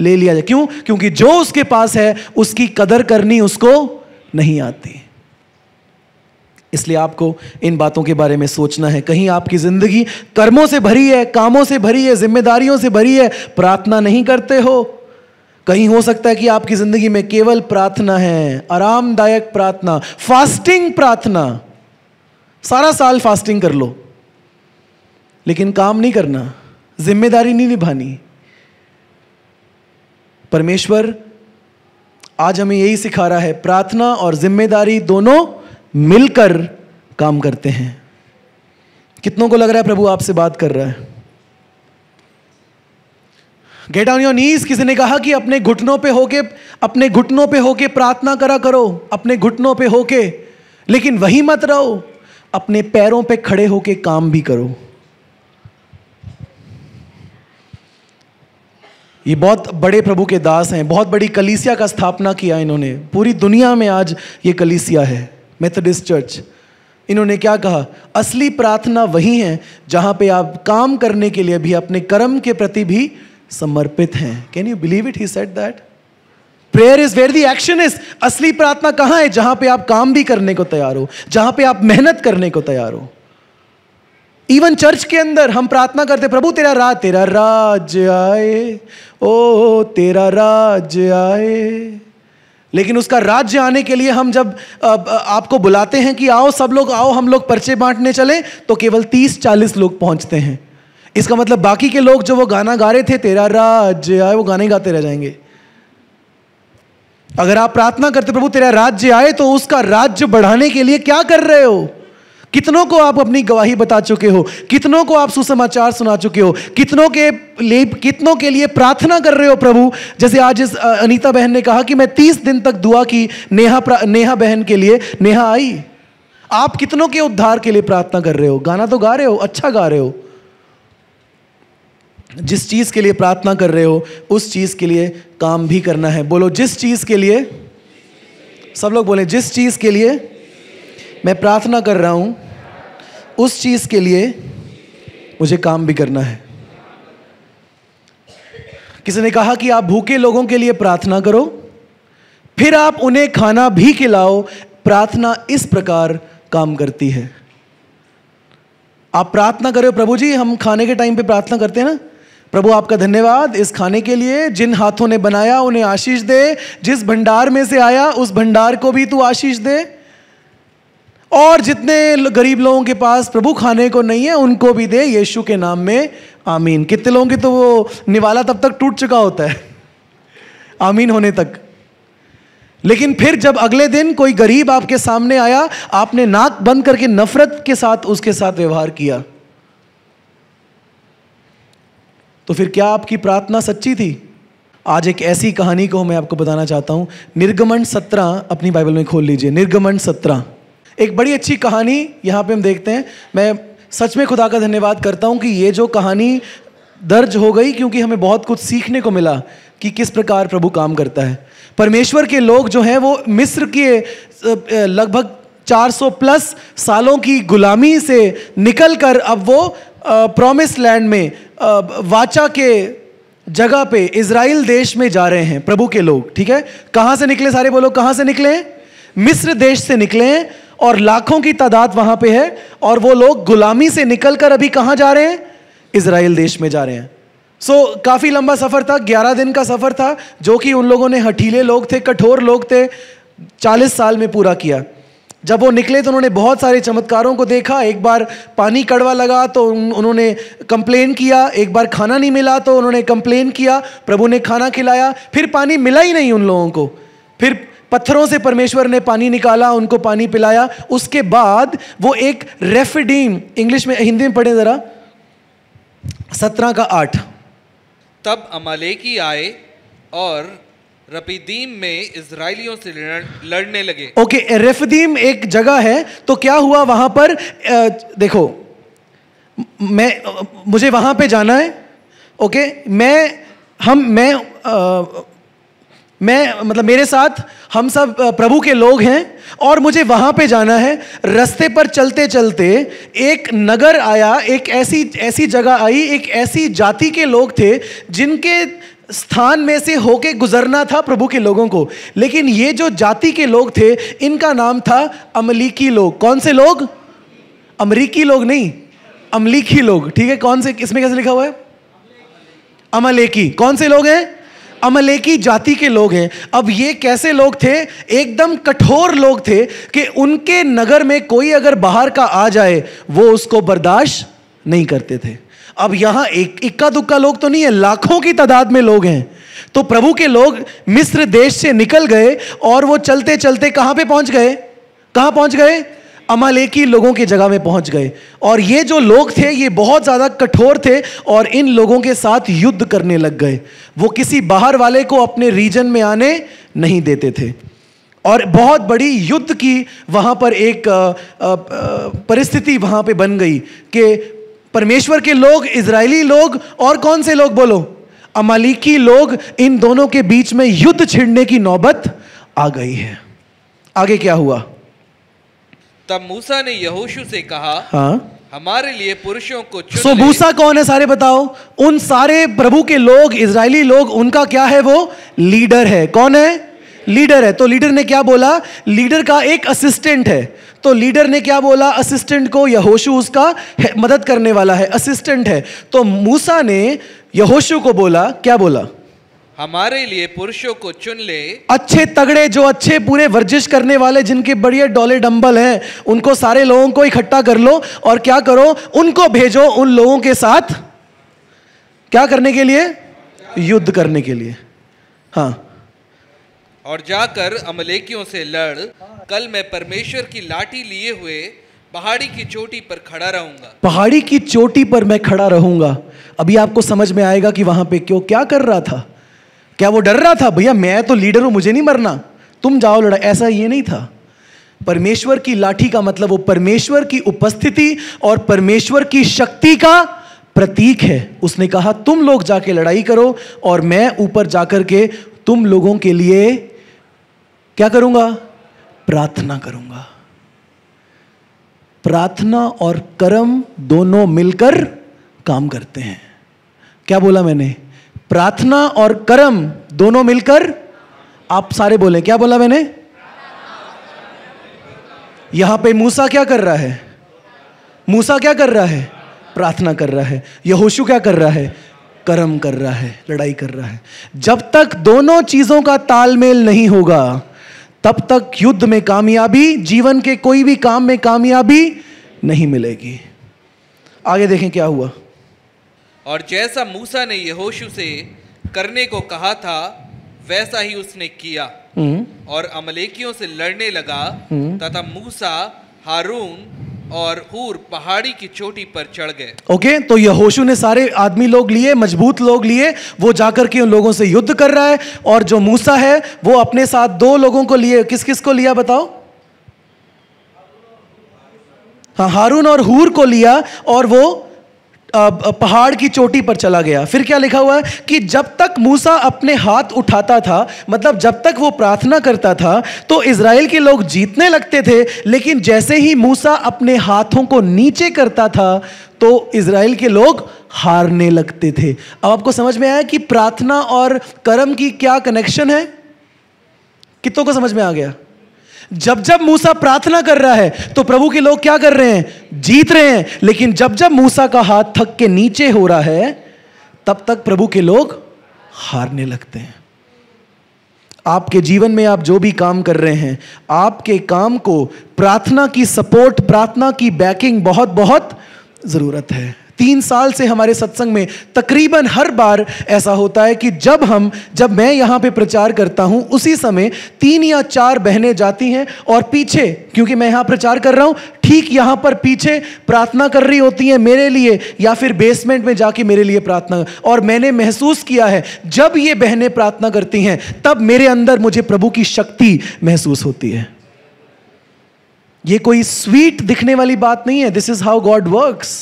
ले लिया जाए। क्यों? क्योंकि जो उसके पास है उसकी कदर करनी उसको नहीं आती। इसलिए आपको इन बातों के बारे में सोचना है। कहीं आपकी जिंदगी कर्मों से भरी है, कामों से भरी है, जिम्मेदारियों से भरी है, प्रार्थना नहीं करते हो। कहीं हो सकता है कि आपकी जिंदगी में केवल प्रार्थना है, आरामदायक प्रार्थना, फास्टिंग प्रार्थना, सारा साल फास्टिंग कर लो लेकिन काम नहीं करना, जिम्मेदारी नहीं निभानी। परमेश्वर आज हमें यही सिखा रहा है, प्रार्थना और जिम्मेदारी दोनों मिलकर काम करते हैं। कितनों को लग रहा है प्रभु आपसे बात कर रहा है? Get on your knees. किसी ने कहा कि अपने घुटनों पे होके प्रार्थना करा करो, अपने घुटनों पे होके, लेकिन वहीं मत रहो, अपने पैरों पे खड़े होके काम भी करो। ये बहुत बड़े प्रभु के दास हैं, बहुत बड़ी कलीसिया का स्थापना किया इन्होंने। पूरी दुनिया में आज ये कलीसिया है, मेथोडिस्ट चर्च। इन्होंने क्या कहा? असली प्रार्थना वही है जहां पे आप काम करने के लिए भी, अपने कर्म के प्रति भी समर्पित हैं। Can you believe it? He said that prayer is where the action is. असली प्रार्थना कहां है? जहां पे आप काम भी करने को तैयार हो, जहां पे आप मेहनत करने को तैयार हो। इवन चर्च के अंदर हम प्रार्थना करते प्रभु तेरा राज आए, ओ तेरा राज आए। लेकिन उसका राज्य आने के लिए हम जब आपको बुलाते हैं कि आओ सब लोग आओ, हम लोग पर्चे बांटने चले, तो केवल 30-40 लोग पहुंचते हैं। इसका मतलब बाकी के लोग जो वो गाना गा रहे थे तेरा राज्य आए, वो गाने गाते रह जाएंगे। अगर आप प्रार्थना करते प्रभु तेरा राज्य आए, तो उसका राज्य बढ़ाने के लिए क्या कर रहे हो? कितनों को आप अपनी गवाही बता चुके हो, कितनों को आप सुसमाचार सुना चुके हो, कितनों के लिए प्रार्थना कर रहे हो प्रभु? जैसे आज इस अनीता बहन ने कहा कि मैं 30 दिन तक दुआ की नेहा बहन के लिए, नेहा आई। आप कितनों के उद्धार के लिए प्रार्थना कर रहे हो? गाना तो गा रहे हो, अच्छा गा रहे हो, जिस चीज़ के लिए प्रार्थना कर रहे हो उस चीज़ के लिए काम भी करना है। बोलो जिस चीज़ के लिए, सब लोग बोलें जिस चीज़ के लिए मैं प्रार्थना कर रहा हूँ उस चीज़ के लिए मुझे काम भी करना है। किसी ने कहा कि आप भूखे लोगों के लिए प्रार्थना करो फिर आप उन्हें खाना भी खिलाओ। प्रार्थना इस प्रकार काम करती है। आप प्रार्थना करो प्रभु जी, हम खाने के टाइम पे प्रार्थना करते हैं ना, प्रभु आपका धन्यवाद इस खाने के लिए, जिन हाथों ने बनाया उन्हें आशीष दे, जिस भंडार में से आया उस भंडार को भी तू आशीष दे, और जितने गरीब लोगों के पास प्रभु खाने को नहीं है उनको भी दे, यीशु के नाम में आमीन। कितने लोगों के तो वो निवाला तब तक टूट चुका होता है आमीन होने तक, लेकिन फिर जब अगले दिन कोई गरीब आपके सामने आया आपने नाक बंद करके नफरत के साथ उसके साथ व्यवहार किया, तो फिर क्या आपकी प्रार्थना सच्ची थी? आज एक ऐसी कहानी को मैं आपको बताना चाहता हूं। निर्गमन 17 अपनी बाइबल में खोल लीजिए। निर्गमन 17 एक बड़ी अच्छी कहानी यहाँ पे हम देखते हैं। मैं सच में खुदा का धन्यवाद करता हूँ कि ये जो कहानी दर्ज हो गई, क्योंकि हमें बहुत कुछ सीखने को मिला कि किस प्रकार प्रभु काम करता है। परमेश्वर के लोग जो हैं वो मिस्र के लगभग 400 प्लस सालों की गुलामी से निकलकर अब वो प्रॉमिस लैंड में वाचा के जगह पे इजराइल देश में जा रहे हैं प्रभु के लोग। ठीक है, कहाँ से निकले? सारे बोलो कहाँ से निकले? मिस्र देश से निकले हैं और लाखों की तादाद वहां पे है, और वो लोग गुलामी से निकलकर अभी कहाँ जा रहे हैं? इजराइल देश में जा रहे हैं। सो काफ़ी लंबा सफ़र था, 11 दिन का सफ़र था, जो कि उन लोगों ने, हठीले लोग थे, कठोर लोग थे, 40 साल में पूरा किया। जब वो निकले तो उन्होंने बहुत सारे चमत्कारों को देखा। एक बार पानी कड़वा लगा तो उन्होंने कंप्लेन किया, एक बार खाना नहीं मिला तो उन्होंने कंप्लेन किया, प्रभु ने खाना खिलाया, फिर पानी मिला ही नहीं उन लोगों को, फिर पत्थरों से परमेश्वर ने पानी निकाला, उनको पानी पिलाया। उसके बाद वो एक रेफिडीम, इंग्लिश में हिंदी में पढ़ें ज़रा, 17:8। तब अमालेकी आए और रफीदीम में इजराइलियों से लड़ने लगे। ओके, रेफिदीम एक जगह है। तो क्या हुआ वहां पर? देखो मुझे वहां पे जाना है। ओके, मैं मतलब मेरे साथ हम सब प्रभु के लोग हैं और मुझे वहाँ पे जाना है। रास्ते पर चलते चलते एक नगर आया, एक ऐसी जगह आई, एक ऐसी जाति के लोग थे जिनके स्थान में से होके गुजरना था प्रभु के लोगों को। लेकिन ये जो जाति के लोग थे इनका नाम था अमलीकी लोग। कौन से लोग? अमरीकी लोग नहीं, अमलीकी लोग। ठीक है, कौन से? इसमें कैसे लिखा हुआ है? अमलेकी। कौन से लोग हैं? अमलेकी जाति के लोग हैं। अब ये कैसे लोग थे? एकदम कठोर लोग थे कि उनके नगर में कोई अगर बाहर का आ जाए वो उसको बर्दाश्त नहीं करते थे। अब यहाँ एक इक्का दुक्का लोग तो नहीं है, लाखों की तादाद में लोग हैं। तो प्रभु के लोग मिस्र देश से निकल गए और वो चलते चलते कहाँ पे पहुँच गए? कहाँ पहुँच गए? अमालेकी लोगों की जगह में पहुँच गए। और ये जो लोग थे ये बहुत ज़्यादा कठोर थे और इन लोगों के साथ युद्ध करने लग गए। वो किसी बाहर वाले को अपने रीजन में आने नहीं देते थे और बहुत बड़ी युद्ध की वहाँ पर एक परिस्थिति वहाँ पे बन गई कि परमेश्वर के लोग, इजरायली लोग और कौन से लोग? बोलो अमालेकी लोग। इन दोनों के बीच में युद्ध छिड़ने की नौबत आ गई है। आगे क्या हुआ? तब मूसा ने यहोशू से कहा, हाँ? हमारे लिए पुरुषों को चुन ले। सो मूसा कौन है? सारे बताओ। उन सारे प्रभु के लोग, इजरायली लोग, उनका क्या है? वो लीडर है। कौन है? लीडर है। तो लीडर ने क्या बोला? लीडर का एक असिस्टेंट है। तो लीडर ने क्या बोला असिस्टेंट को? यहोशू उसका मदद करने वाला है, असिस्टेंट है। तो मूसा ने यहोशू को बोला, क्या बोला? हमारे लिए पुरुषों को चुन ले। अच्छे तगड़े, जो अच्छे पूरे वर्जिश करने वाले, जिनके बढ़िया डोले डंबल हैं, उनको सारे लोगों को इकट्ठा कर लो और क्या करो? उनको भेजो उन लोगों के साथ क्या करने के लिए? युद्ध करने के लिए। हाँ, और जाकर अमलेकियों से लड़। कल मैं परमेश्वर की लाठी लिए हुए पहाड़ी की चोटी पर खड़ा रहूंगा। पहाड़ी की चोटी पर मैं खड़ा रहूंगा। अभी आपको समझ में आएगा कि वहां पे क्यों क्या कर रहा था। क्या वो डर रहा था? भैया मैं तो लीडर हूं, मुझे नहीं मरना, तुम जाओ लड़ा। ऐसा ये नहीं था। परमेश्वर की लाठी का मतलब वो परमेश्वर की उपस्थिति और परमेश्वर की शक्ति का प्रतीक है। उसने कहा तुम लोग जाके लड़ाई करो और मैं ऊपर जाकर के तुम लोगों के लिए क्या करूंगा, प्रार्थना करूंगा। प्रार्थना और कर्म दोनों मिलकर काम करते हैं। क्या बोला मैंने? प्रार्थना और कर्म दोनों मिलकर, आप सारे बोले क्या बोला मैंने? यहां पे मूसा क्या कर रहा है? मूसा क्या कर रहा है? प्रार्थना कर रहा है। यहोशू क्या कर रहा है? कर्म कर रहा है, लड़ाई कर रहा है। जब तक दोनों चीजों का तालमेल नहीं होगा तब तक युद्ध में कामयाबी, जीवन के कोई भी काम में कामयाबी नहीं मिलेगी। आगे देखें क्या हुआ। और जैसा मूसा ने यहोशू से करने को कहा था वैसा ही उसने किया और अमलेकियों से लड़ने लगा तथा मूसा, हारून और हूर पहाड़ी की चोटी पर चढ़ गए। ओके, तो यहोशू ने सारे आदमी लोग लिए, मजबूत लोग लिए, वो जाकर के उन लोगों से युद्ध कर रहा है। और जो मूसा है वो अपने साथ दो लोगों को लिए, किस किस को लिया बताओ? हाँ, हारून और हूर को लिया और वो पहाड़ की चोटी पर चला गया। फिर क्या लिखा हुआ है कि जब तक मूसा अपने हाथ उठाता था, मतलब जब तक वो प्रार्थना करता था तो इजराइल के लोग जीतने लगते थे, लेकिन जैसे ही मूसा अपने हाथों को नीचे करता था तो इजराइल के लोग हारने लगते थे। अब आपको समझ में आया कि प्रार्थना और कर्म की क्या कनेक्शन है? कितनों को समझ में आ गया? जब जब मूसा प्रार्थना कर रहा है तो प्रभु के लोग क्या कर रहे हैं? जीत रहे हैं। लेकिन जब जब मूसा का हाथ थक के नीचे हो रहा है तब तक प्रभु के लोग हारने लगते हैं। आपके जीवन में आप जो भी काम कर रहे हैं, आपके काम को प्रार्थना की सपोर्ट, प्रार्थना की बैकिंग बहुत बहुत जरूरत है। 3 साल से हमारे सत्संग में तकरीबन हर बार ऐसा होता है कि जब मैं यहाँ पे प्रचार करता हूँ उसी समय 3 या 4 बहनें जाती हैं और पीछे, क्योंकि मैं यहाँ प्रचार कर रहा हूँ, ठीक यहाँ पर पीछे प्रार्थना कर रही होती हैं मेरे लिए, या फिर बेसमेंट में जाके मेरे लिए प्रार्थना। और मैंने महसूस किया है जब ये बहनें प्रार्थना करती हैं तब मेरे अंदर मुझे प्रभु की शक्ति महसूस होती है। ये कोई स्वीट दिखने वाली बात नहीं है। This is how God works.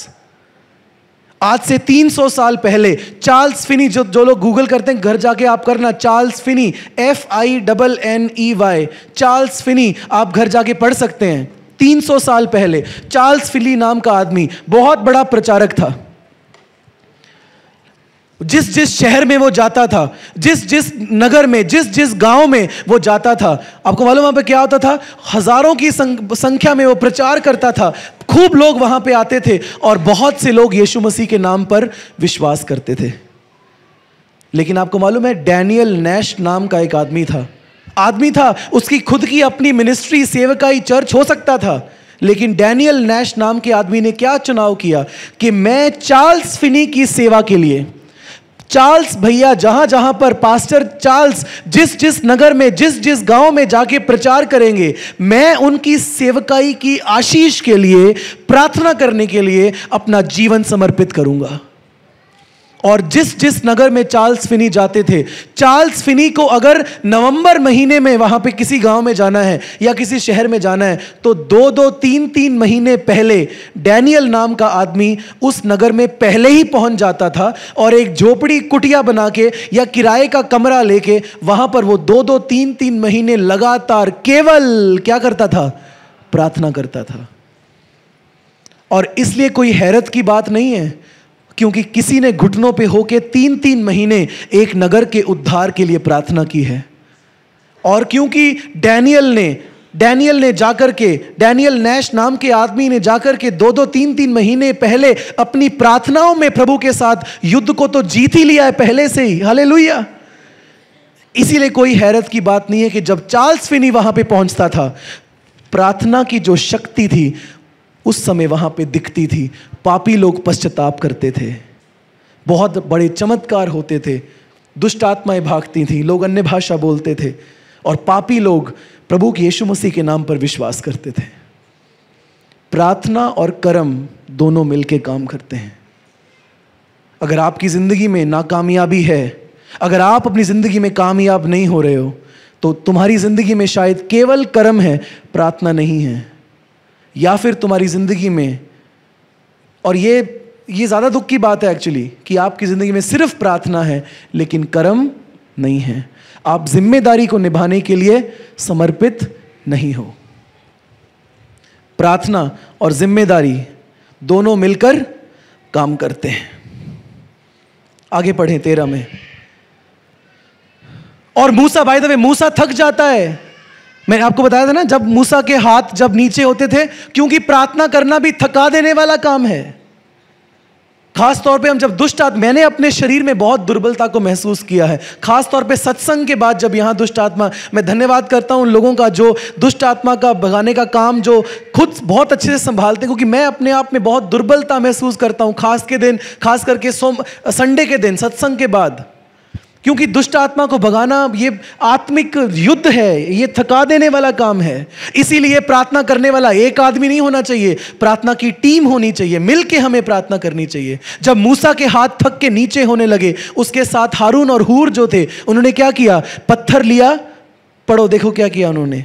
आज से 300 साल पहले चार्ल्स फिनी, जो लोग गूगल करते हैं घर जाके आप करना, Charles Finney, FINNEY, Charles Finney, आप घर जाके पढ़ सकते हैं। 300 साल पहले चार्ल्स फिनी नाम का आदमी बहुत बड़ा प्रचारक था। जिस जिस शहर में वो जाता था, जिस जिस नगर में, जिस जिस गांव में वो जाता था, आपको मालूम वहां पे क्या होता था? हजारों की संख्या में वो प्रचार करता था। खूब लोग वहां पे आते थे और बहुत से लोग यीशु मसीह के नाम पर विश्वास करते थे। लेकिन आपको मालूम है डैनियल नैश नाम का एक आदमी था, उसकी खुद की अपनी मिनिस्ट्री, सेवकाई, चर्च हो सकता था, लेकिन डैनियल नैश नाम के आदमी ने क्या चुनाव किया कि मैं चार्ल्स फिनी की सेवा के लिए, चार्ल्स भैया जहां जहां पर पास्टर चार्ल्स जिस जिस नगर में, जिस जिस गांव में जाके प्रचार करेंगे, मैं उनकी सेवकाई की आशीष के लिए, प्रार्थना करने के लिए अपना जीवन समर्पित करूंगा। और जिस जिस नगर में चार्ल्स फिनी जाते थे, चार्ल्स फिनी को अगर नवंबर महीने में वहां पे किसी गांव में जाना है या किसी शहर में जाना है तो 2-2, 3-3 महीने पहले डैनियल नाम का आदमी उस नगर में पहले ही पहुंच जाता था और एक झोपड़ी, कुटिया बना के या किराए का कमरा लेके वहां पर वो 2-2, 3-3 महीने लगातार केवल क्या करता था? प्रार्थना करता था। और इसलिए कोई हैरत की बात नहीं है क्योंकि किसी ने घुटनों पे होके 3-3 महीने एक नगर के उद्धार के लिए प्रार्थना की है। और क्योंकि डैनियल ने जाकर के, डैनियल नैश नाम के आदमी ने जाकर के 2-2, 3-3 महीने पहले अपनी प्रार्थनाओं में प्रभु के साथ युद्ध को तो जीत ही लिया है पहले से ही। हालेलुया। इसीलिए कोई हैरत की बात नहीं है कि जब चार्ल्स फिनी वहां पे पहुंचता था, प्रार्थना की जो शक्ति थी उस समय वहां पे दिखती थी। पापी लोग पश्चाताप करते थे, बहुत बड़े चमत्कार होते थे, दुष्ट आत्माएं भागती थीं, लोग अन्य भाषा बोलते थे और पापी लोग प्रभु के यीशु मसीह के नाम पर विश्वास करते थे। प्रार्थना और कर्म दोनों मिलके काम करते हैं। अगर आपकी जिंदगी में नाकामयाबी है, अगर आप अपनी जिंदगी में कामयाब नहीं हो रहे हो तो तुम्हारी जिंदगी में शायद केवल कर्म है, प्रार्थना नहीं है। या फिर तुम्हारी जिंदगी में, और ये ये ज़्यादा दुख की बात है एक्चुअली कि आपकी ज़िंदगी में सिर्फ प्रार्थना है लेकिन कर्म नहीं है। आप जिम्मेदारी को निभाने के लिए समर्पित नहीं हो। प्रार्थना और जिम्मेदारी दोनों मिलकर काम करते हैं। आगे पढ़ें 13 में। और मूसा, बाय द वे, मूसा थक जाता है। मैंने आपको बताया था ना, जब मूसा के हाथ जब नीचे होते थे, क्योंकि प्रार्थना करना भी थका देने वाला काम है। खास तौर पे हम जब दुष्ट आत्मा, मैंने अपने शरीर में बहुत दुर्बलता को महसूस किया है, खास तौर पे सत्संग के बाद जब यहाँ दुष्ट आत्मा, मैं धन्यवाद करता हूँ उन लोगों का जो दुष्ट आत्मा का भगाने का काम जो खुद बहुत अच्छे से संभालते हैं, क्योंकि मैं अपने आप में बहुत दुर्बलता महसूस करता हूँ खास करके संडे के दिन सत्संग के बाद, क्योंकि दुष्ट आत्मा को भगाना ये आत्मिक युद्ध है, ये थका देने वाला काम है। इसीलिए प्रार्थना करने वाला एक आदमी नहीं होना चाहिए, प्रार्थना की टीम होनी चाहिए, मिलके हमें प्रार्थना करनी चाहिए। जब मूसा के हाथ थक के नीचे होने लगे, उसके साथ हारून और हूर जो थे, उन्होंने क्या किया? पत्थर लिया। पढ़ो, देखो क्या किया उन्होंने।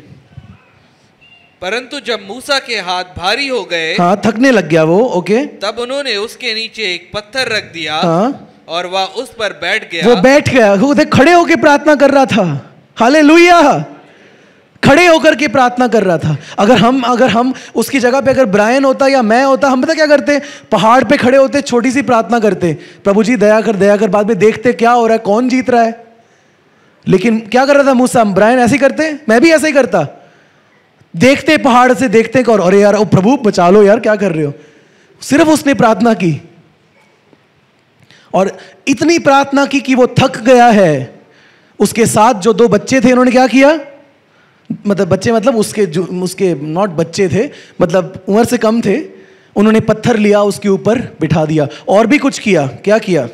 परंतु जब मूसा के हाथ भारी हो गए, हाँ, थकने लग गया वो, ओके, तब उन्होंने उसके नीचे एक पत्थर रख दिया, हाँ, और वह उस पर बैठ गया। वो बैठ गया, वो खड़े होकर प्रार्थना कर रहा था। हालेलुया, खड़े होकर के प्रार्थना कर रहा था। अगर हम उसकी जगह पे, अगर ब्रायन होता या मैं होता, हम पता क्या करते? पहाड़ पे खड़े होते, छोटी सी प्रार्थना करते, प्रभु जी दया कर दया कर, बाद में देखते क्या हो रहा है, कौन जीत रहा है। लेकिन क्या कर रहा था मूसा? ब्रायन ऐसे ही करते, मैं भी ऐसे ही करता, देखते पहाड़ से, देखते और अरे यार, ओ प्रभु बचा लो यार, क्या कर रहे हो। सिर्फ उसने प्रार्थना की और इतनी प्रार्थना की कि वो थक गया है। उसके साथ जो दो बच्चे थे, उन्होंने क्या किया? मतलब बच्चे, मतलब उसके नॉट बच्चे थे, मतलब उम्र से कम थे। उन्होंने पत्थर लिया, उसके ऊपर बिठा दिया। और भी कुछ किया, क्या किया?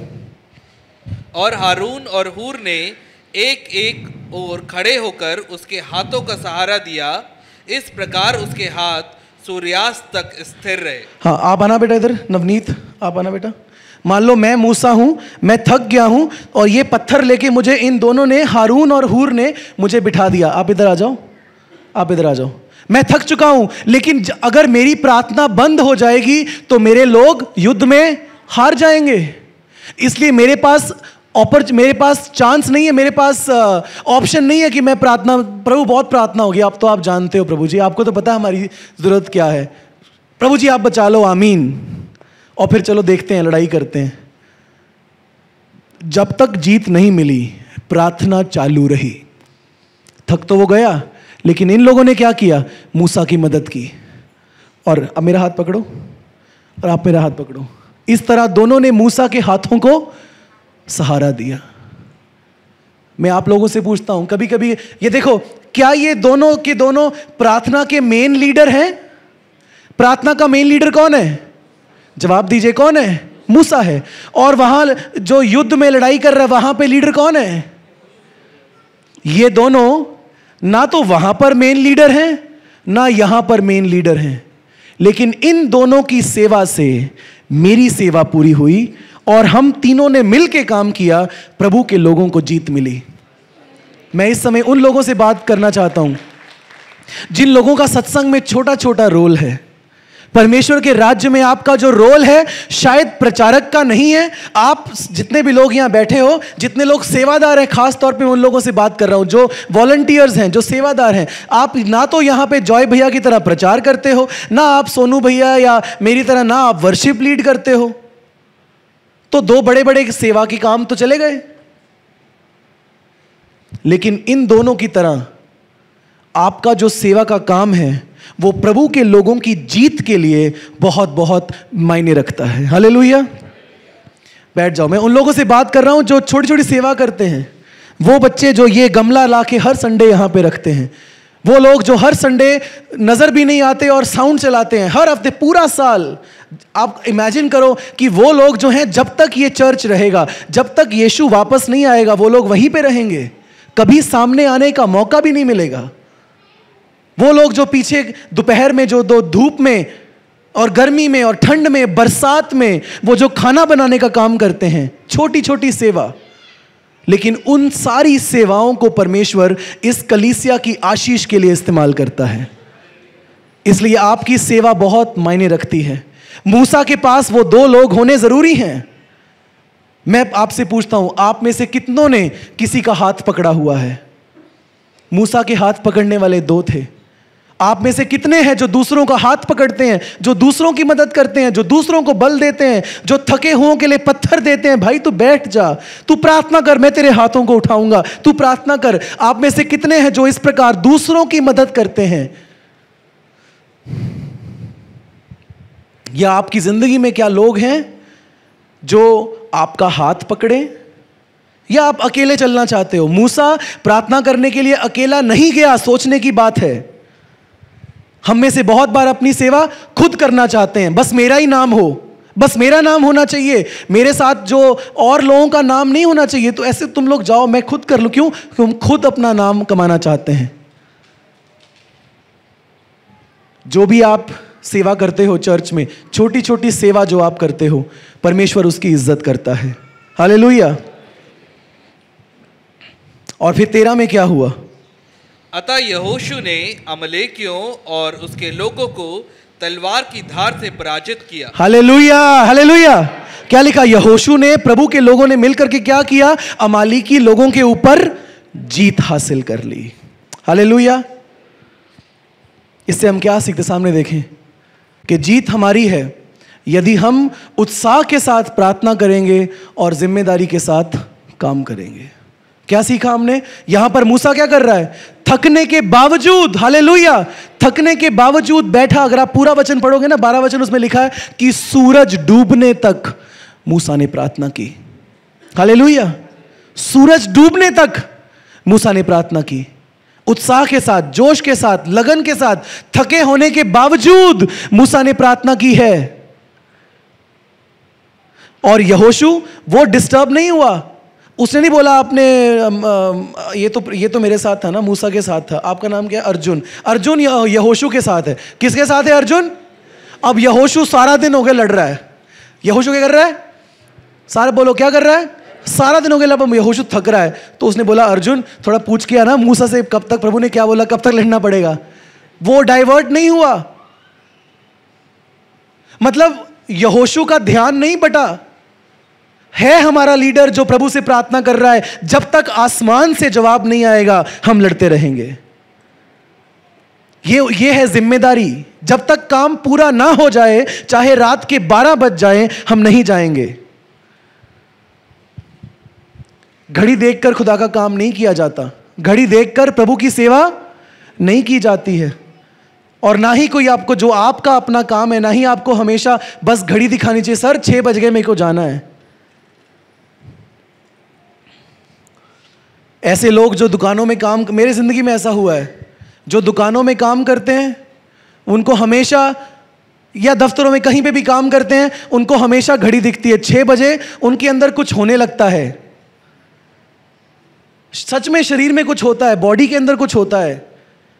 और हारून और हूर ने एक एक और खड़े होकर उसके हाथों का सहारा दिया, इस प्रकार उसके हाथ सूर्यास्त तक स्थिर रहे। हाँ, आप आना बेटा इधर, नवनीत आप आना बेटा। मान लो मैं मूसा हूं, मैं थक गया हूं, और ये पत्थर लेके मुझे, इन दोनों ने, हारून और हूर ने मुझे बिठा दिया। आप इधर आ जाओ, आप इधर आ जाओ। मैं थक चुका हूं, लेकिन अगर मेरी प्रार्थना बंद हो जाएगी तो मेरे लोग युद्ध में हार जाएंगे। इसलिए मेरे पास चांस नहीं है, मेरे पास ऑप्शन नहीं है कि मैं प्रार्थना, प्रभु बहुत प्रार्थना होगी, आप तो, आप जानते हो प्रभु जी, आपको तो पता है हमारी जरूरत क्या है, प्रभु जी आप बचा लो, आमीन, और फिर चलो देखते हैं, लड़ाई करते हैं। जब तक जीत नहीं मिली, प्रार्थना चालू रही। थक तो वो गया, लेकिन इन लोगों ने क्या किया? मूसा की मदद की। और अब मेरा हाथ पकड़ो, और आप मेरा हाथ पकड़ो। इस तरह दोनों ने मूसा के हाथों को सहारा दिया। मैं आप लोगों से पूछता हूं, कभी कभी ये देखो, क्या ये दोनों के दोनों प्रार्थना के मेन लीडर हैं? प्रार्थना का मेन लीडर कौन है? जवाब दीजिए, कौन है? मूसा है। और वहां जो युद्ध में लड़ाई कर रहा है, वहां पे लीडर कौन है? ये दोनों ना तो वहां पर मेन लीडर हैं, ना यहां पर मेन लीडर हैं, लेकिन इन दोनों की सेवा से मेरी सेवा पूरी हुई, और हम तीनों ने मिलके काम किया, प्रभु के लोगों को जीत मिली। मैं इस समय उन लोगों से बात करना चाहता हूं जिन लोगों का सत्संग में छोटा छोटा रोल है। परमेश्वर के राज्य में आपका जो रोल है, शायद प्रचारक का नहीं है। आप जितने भी लोग यहाँ बैठे हो, जितने लोग सेवादार हैं, खास तौर पे उन लोगों से बात कर रहा हूँ जो वॉलंटियर्स हैं, जो सेवादार हैं, आप ना तो यहाँ पे जॉय भैया की तरह प्रचार करते हो, ना आप सोनू भैया या मेरी तरह, ना आप वर्शिप लीड करते हो। तो दो बड़े बड़े सेवा के काम तो चले गए, लेकिन इन दोनों की तरह आपका जो सेवा का काम है, वो प्रभु के लोगों की जीत के लिए बहुत बहुत मायने रखता है। हालेलुया, बैठ जाओ। मैं उन लोगों से बात कर रहा हूं जो छोटी छोटी सेवा करते हैं, वो बच्चे जो ये गमला लाके हर संडे यहां पे रखते हैं, वो लोग जो हर संडे नजर भी नहीं आते और साउंड चलाते हैं हर हफ्ते पूरा साल। आप इमेजिन करो कि वो लोग जो हैं, जब तक ये चर्च रहेगा, जब तक यीशु वापस नहीं आएगा, वो लोग वहीं पर रहेंगे, कभी सामने आने का मौका भी नहीं मिलेगा। वो लोग जो पीछे दोपहर में, जो दो धूप में और गर्मी में और ठंड में, बरसात में, वो जो खाना बनाने का काम करते हैं, छोटी छोटी सेवा, लेकिन उन सारी सेवाओं को परमेश्वर इस कलीसिया की आशीष के लिए इस्तेमाल करता है। इसलिए आपकी सेवा बहुत मायने रखती है। मूसा के पास वो दो लोग होने जरूरी हैं। मैं आपसे पूछता हूं, आप में से कितनों ने किसी का हाथ पकड़ा हुआ है? मूसा के हाथ पकड़ने वाले दो थे। आप में से कितने हैं जो दूसरों का हाथ पकड़ते हैं, जो दूसरों की मदद करते हैं, जो दूसरों को बल देते हैं, जो थके हुओं के लिए पत्थर देते हैं, भाई तू बैठ जा, तू प्रार्थना कर, मैं तेरे हाथों को उठाऊंगा, तू प्रार्थना कर। आप में से कितने हैं जो इस प्रकार दूसरों की मदद करते हैं? या आपकी जिंदगी में क्या लोग हैं जो आपका हाथ पकड़े? या आप अकेले चलना चाहते हो? मूसा प्रार्थना करने के लिए अकेला नहीं गया, सोचने की बात है। हम में से बहुत बार अपनी सेवा खुद करना चाहते हैं, बस मेरा ही नाम हो, बस मेरा नाम होना चाहिए, मेरे साथ जो और लोगों का नाम नहीं होना चाहिए, तो ऐसे तुम लोग जाओ मैं खुद कर लूं। क्यों? क्योंकि हम खुद अपना नाम कमाना चाहते हैं। जो भी आप सेवा करते हो चर्च में, छोटी छोटी सेवा जो आप करते हो, परमेश्वर उसकी इज्जत करता है। हालेलुया। और फिर 13 में क्या हुआ? अतः यहोशू ने अमलेकियों और उसके लोगों को तलवार की धार से पराजित किया। Hallelujah, hallelujah. क्या लिखा? यहोशू ने, प्रभु के लोगों ने मिलकर के क्या किया? अमालेकी लोगों के ऊपर जीत हासिल कर ली। हालेलुया। इससे हम क्या सीखते सामने देखें कि जीत हमारी है यदि हम उत्साह के साथ प्रार्थना करेंगे और जिम्मेदारी के साथ काम करेंगे। क्या सीखा हमने? यहां पर मूसा क्या कर रहा है? थकने के बावजूद, हालेलुया, थकने के बावजूद बैठा। अगर आप पूरा वचन पढ़ोगे ना, 12 वचन, उसमें लिखा है कि सूरज डूबने तक मूसा ने प्रार्थना की। हालेलुया। सूरज डूबने तक मूसा ने प्रार्थना की, उत्साह के साथ, जोश के साथ, लगन के साथ। थके होने के बावजूद मूसा ने प्रार्थना की है। और यहोशू वो डिस्टर्ब नहीं हुआ। उसने नहीं बोला आपने ये तो मेरे साथ था ना, मूसा के साथ था, आपका नाम क्या है? अर्जुन। अर्जुन यहोशू के साथ है। किसके साथ है अर्जुन? अब यहोशू सारा दिन हो गया लड़ रहा है। यहोशू क्या कर रहा है? सारा बोलो क्या कर रहा है? सारा दिन हो गया। अब यहोशू थक रहा है, तो उसने बोला अर्जुन थोड़ा पूछ के आना मूसा से कब तक, प्रभु ने क्या बोला, कब तक लड़ना पड़ेगा। वो डाइवर्ट नहीं हुआ, मतलब यहोशू का ध्यान नहीं बटा। है हमारा लीडर जो प्रभु से प्रार्थना कर रहा है, जब तक आसमान से जवाब नहीं आएगा हम लड़ते रहेंगे। ये है जिम्मेदारी। जब तक काम पूरा ना हो जाए, चाहे रात के 12 बज जाए, हम नहीं जाएंगे। घड़ी देखकर खुदा का काम नहीं किया जाता, घड़ी देखकर प्रभु की सेवा नहीं की जाती है। और ना ही कोई आपको, जो आपका अपना काम है, ना ही आपको हमेशा बस घड़ी दिखानी चाहिए, सर 6 बज गए, मेरे को जाना है। ऐसे लोग जो दुकानों में काम, मेरे जिंदगी में ऐसा हुआ है, जो दुकानों में काम करते हैं उनको हमेशा, या दफ्तरों में कहीं पे भी काम करते हैं, उनको हमेशा घड़ी दिखती है 6 बजे, उनके अंदर कुछ होने लगता है। सच में शरीर में कुछ होता है, बॉडी के अंदर कुछ होता है।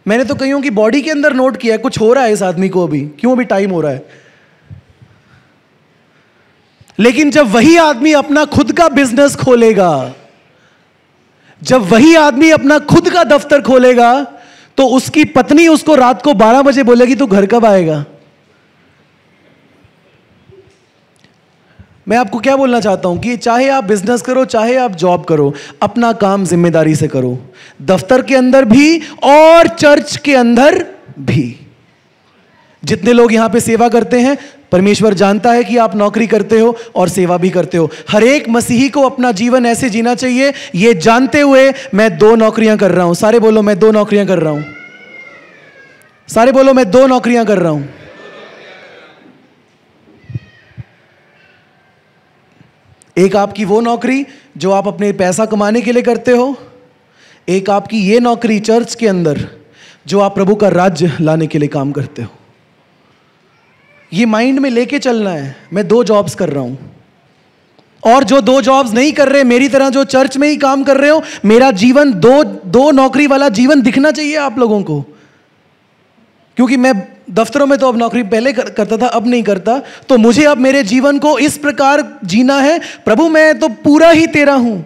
मैंने तो कईयों की बॉडी के अंदर नोट किया है कुछ हो रहा है इस आदमी को, अभी क्यों अभी टाइम हो रहा है। लेकिन जब वही आदमी अपना खुद का बिजनेस खोलेगा, जब वही आदमी अपना खुद का दफ्तर खोलेगा, तो उसकी पत्नी उसको रात को 12 बजे बोलेगी तू घर कब आएगा। मैं आपको क्या बोलना चाहता हूं कि चाहे आप बिजनेस करो, चाहे आप जॉब करो, अपना काम जिम्मेदारी से करो, दफ्तर के अंदर भी और चर्च के अंदर भी। जितने लोग यहां पे सेवा करते हैं, परमेश्वर जानता है कि आप नौकरी करते हो और सेवा भी करते हो। हर एक मसीही को अपना जीवन ऐसे जीना चाहिए, ये जानते हुए मैं 2 नौकरियां कर रहा हूं। सारे बोलो मैं 2 नौकरियां कर रहा हूं। सारे बोलो मैं 2 नौकरियां कर रहा हूं। एक आपकी वो नौकरी जो आप अपने पैसा कमाने के लिए करते हो, एक आपकी ये नौकरी चर्च के अंदर जो आप प्रभु का राज्य लाने के लिए काम करते हो। ये माइंड में लेके चलना है, मैं 2 जॉब्स कर रहा हूं। और जो 2 जॉब्स नहीं कर रहे, मेरी तरह जो चर्च में ही काम कर रहे हो, मेरा जीवन दो नौकरी वाला जीवन दिखना चाहिए आप लोगों को। क्योंकि मैं दफ्तरों में तो अब नौकरी पहले करता था, अब नहीं करता, तो मुझे अब मेरे जीवन को इस प्रकार जीना है, प्रभु मैं तो पूरा ही तेरा हूं।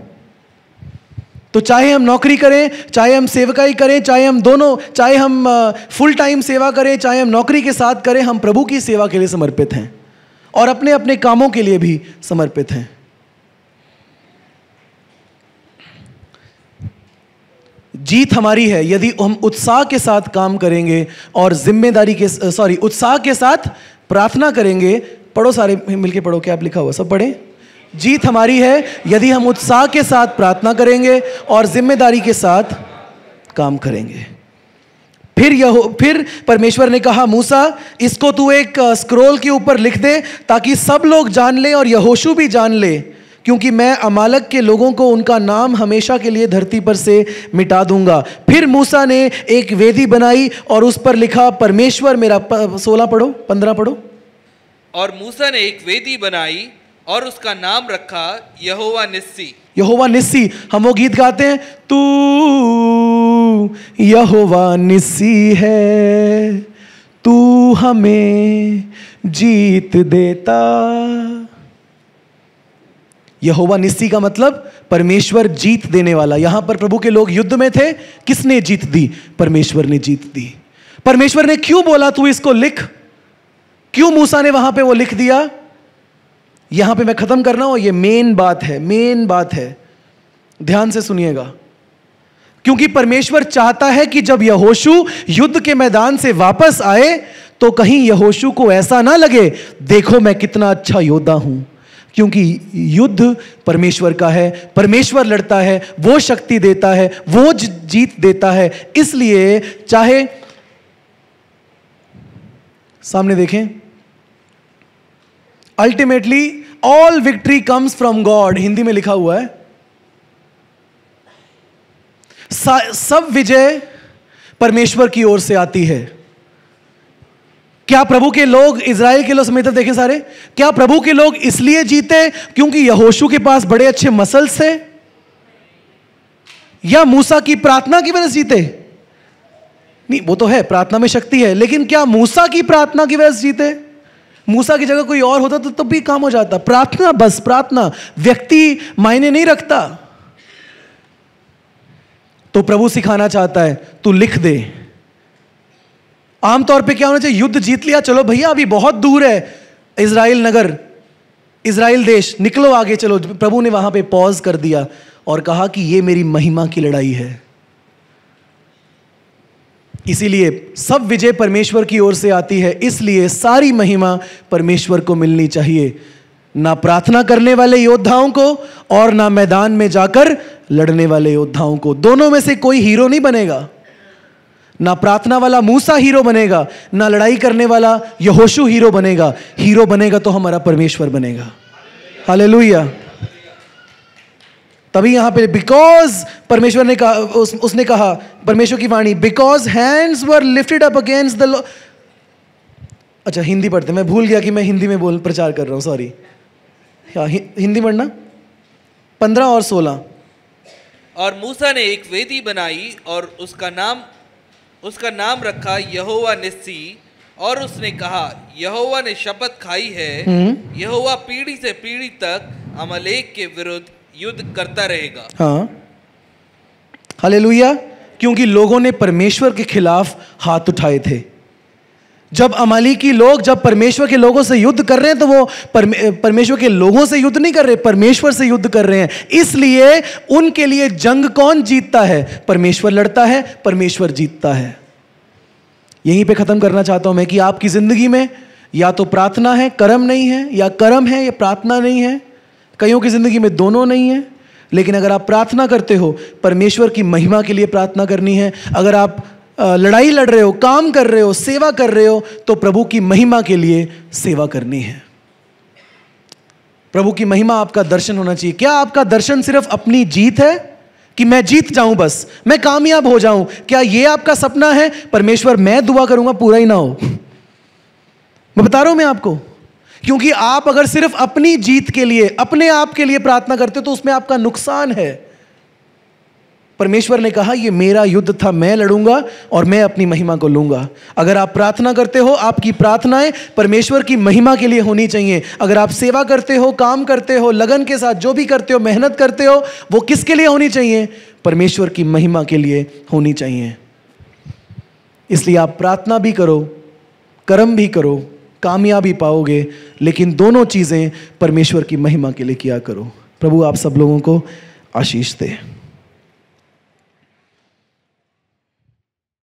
तो चाहे हम नौकरी करें, चाहे हम सेवकाई करें, चाहे हम दोनों, चाहे हम फुल टाइम सेवा करें, चाहे हम नौकरी के साथ करें, हम प्रभु की सेवा के लिए समर्पित हैं। और अपने अपने कामों के लिए भी समर्पित हैं। जीत हमारी है यदि हम उत्साह के साथ काम करेंगे और उत्साह के साथ प्रार्थना करेंगे। पढ़ो, सारे मिलके पढ़ो, क्या आप लिखा हुआ सब पढ़े। जीत हमारी है यदि हम उत्साह के साथ प्रार्थना करेंगे और जिम्मेदारी के साथ काम करेंगे। फिर परमेश्वर ने कहा, मूसा इसको तू एक स्क्रोल के ऊपर लिख दे ताकि सब लोग जान ले और यहोशू भी जान ले, क्योंकि मैं अमालक के लोगों को उनका नाम हमेशा के लिए धरती पर से मिटा दूंगा। फिर मूसा ने एक वेदी बनाई और उस पर लिखा, परमेश्वर मेरा 15 पढ़ो। और मूसा ने एक वेदी बनाई और उसका नाम रखा यहोवा निस्सी। यहोवा निस्सी, हम वो गीत गाते हैं, तू यहोवा निस्सी है, तू हमें जीत देता। यहोवा निस्सी का मतलब परमेश्वर जीत देने वाला। यहां पर प्रभु के लोग युद्ध में थे, किसने जीत दी? परमेश्वर ने जीत दी। परमेश्वर ने क्यों बोला तू इसको लिख? क्यों मूसा ने वहां पे वो लिख दिया? यहां पे मैं खत्म कर रहा हूं, ये मेन बात है, मेन बात है, ध्यान से सुनिएगा। क्योंकि परमेश्वर चाहता है कि जब यहोशू युद्ध के मैदान से वापस आए तो कहीं यहोशू को ऐसा ना लगे, देखो मैं कितना अच्छा योद्धा हूं। क्योंकि युद्ध परमेश्वर का है, परमेश्वर लड़ता है, वो शक्ति देता है, वो जीत देता है। इसलिए चाहे सामने देखें, ultimately all victory comes from God, Hindi में लिखा हुआ है। सब विजय परमेश्वर की ओर से आती है। क्या प्रभु के लोग, इजराइल के लोग समेत देखें सारे, क्या प्रभु के लोग इसलिए जीते क्योंकि यहोशू के पास बड़े अच्छे मसल्स थे, या मूसा की प्रार्थना की वजह से जीते? नहीं, वो तो है, प्रार्थना में शक्ति है, लेकिन क्या मूसा की प्रार्थना की वजह से जीते? मूसा की जगह कोई और होता तो तब भी काम हो जाता। प्रार्थना, बस प्रार्थना, व्यक्ति मायने नहीं रखता। तो प्रभु सिखाना चाहता है तू लिख दे। आमतौर पे क्या होना चाहिए? युद्ध जीत लिया, चलो भैया अभी बहुत दूर है इजराइल नगर, इजराइल देश, निकलो आगे चलो। प्रभु ने वहां पे पॉज कर दिया और कहा कि ये मेरी महिमा की लड़ाई है। इसीलिए सब विजय परमेश्वर की ओर से आती है, इसलिए सारी महिमा परमेश्वर को मिलनी चाहिए, ना प्रार्थना करने वाले योद्धाओं को और ना मैदान में जाकर लड़ने वाले योद्धाओं को। दोनों में से कोई हीरो नहीं बनेगा। ना प्रार्थना वाला मूसा हीरो बनेगा, ना लड़ाई करने वाला यहोशू हीरो बनेगा। हीरो बनेगा तो हमारा परमेश्वर बनेगा। हालेलुया। तभी यहां पे बिकॉज परमेश्वर ने कहा, उसने कहा, परमेश्वर की वाणी, because hands were lifted up against the Lord. अच्छा हिंदी पढ़ते, मैं भूल गया कि मैं हिंदी में प्रचार कर रहा हूं, सॉरी। हिंदी पढ़ना, 15 और 16। और मूसा ने एक वेदी बनाई और उसका नाम रखा यहोवा निस्सी, और उसने कहा यहोवा ने शपथ खाई है, यहोवा पीढ़ी से पीढ़ी तक अमालेक के विरुद्ध युद्ध करता रहेगा। हाँ, हालेलुया। क्योंकि लोगों ने परमेश्वर के खिलाफ हाथ उठाए थे। जब अमालेकी लोग जब परमेश्वर के लोगों से युद्ध कर रहे हैं तो वो परमेश्वर के लोगों से युद्ध नहीं कर रहे, परमेश्वर से युद्ध कर रहे हैं। इसलिए उनके लिए जंग कौन जीतता है? परमेश्वर लड़ता है, परमेश्वर जीतता है। यहीं पे खत्म करना चाहता हूं मैं कि आपकी जिंदगी में या तो प्रार्थना है कर्म नहीं है, या कर्म है या प्रार्थना नहीं है। कईयों की जिंदगी में दोनों नहीं है। लेकिन अगर आप प्रार्थना करते हो, परमेश्वर की महिमा के लिए प्रार्थना करनी है। अगर आप लड़ाई लड़ रहे हो, काम कर रहे हो, सेवा कर रहे हो, तो प्रभु की महिमा के लिए सेवा करनी है। प्रभु की महिमा, आपका दर्शन होना चाहिए। क्या आपका दर्शन सिर्फ अपनी जीत है कि मैं जीत जाऊं, बस मैं कामयाब हो जाऊं? क्या ये आपका सपना है? परमेश्वर मैं दुआ करूंगा पूरा ही ना हो, मैं बता रहा हूं मैं आपको। क्योंकि आप अगर सिर्फ अपनी जीत के लिए, अपने आप के लिए प्रार्थना करते हो तो उसमें आपका नुकसान है। परमेश्वर ने कहा ये मेरा युद्ध था, मैं लड़ूंगा और मैं अपनी महिमा को लूंगा। अगर आप प्रार्थना करते हो, आपकी प्रार्थनाएं परमेश्वर की महिमा के लिए होनी चाहिए। अगर आप सेवा करते हो, काम करते हो, लगन के साथ जो भी करते हो, मेहनत करते हो, वो किसके लिए होनी चाहिए? परमेश्वर की महिमा के लिए होनी चाहिए। इसलिए आप प्रार्थना भी करो, कर्म भी करो, कामयाबी पाओगे। लेकिन दोनों चीज़ें परमेश्वर की महिमा के लिए किया करो। प्रभु आप सब लोगों को आशीष दे।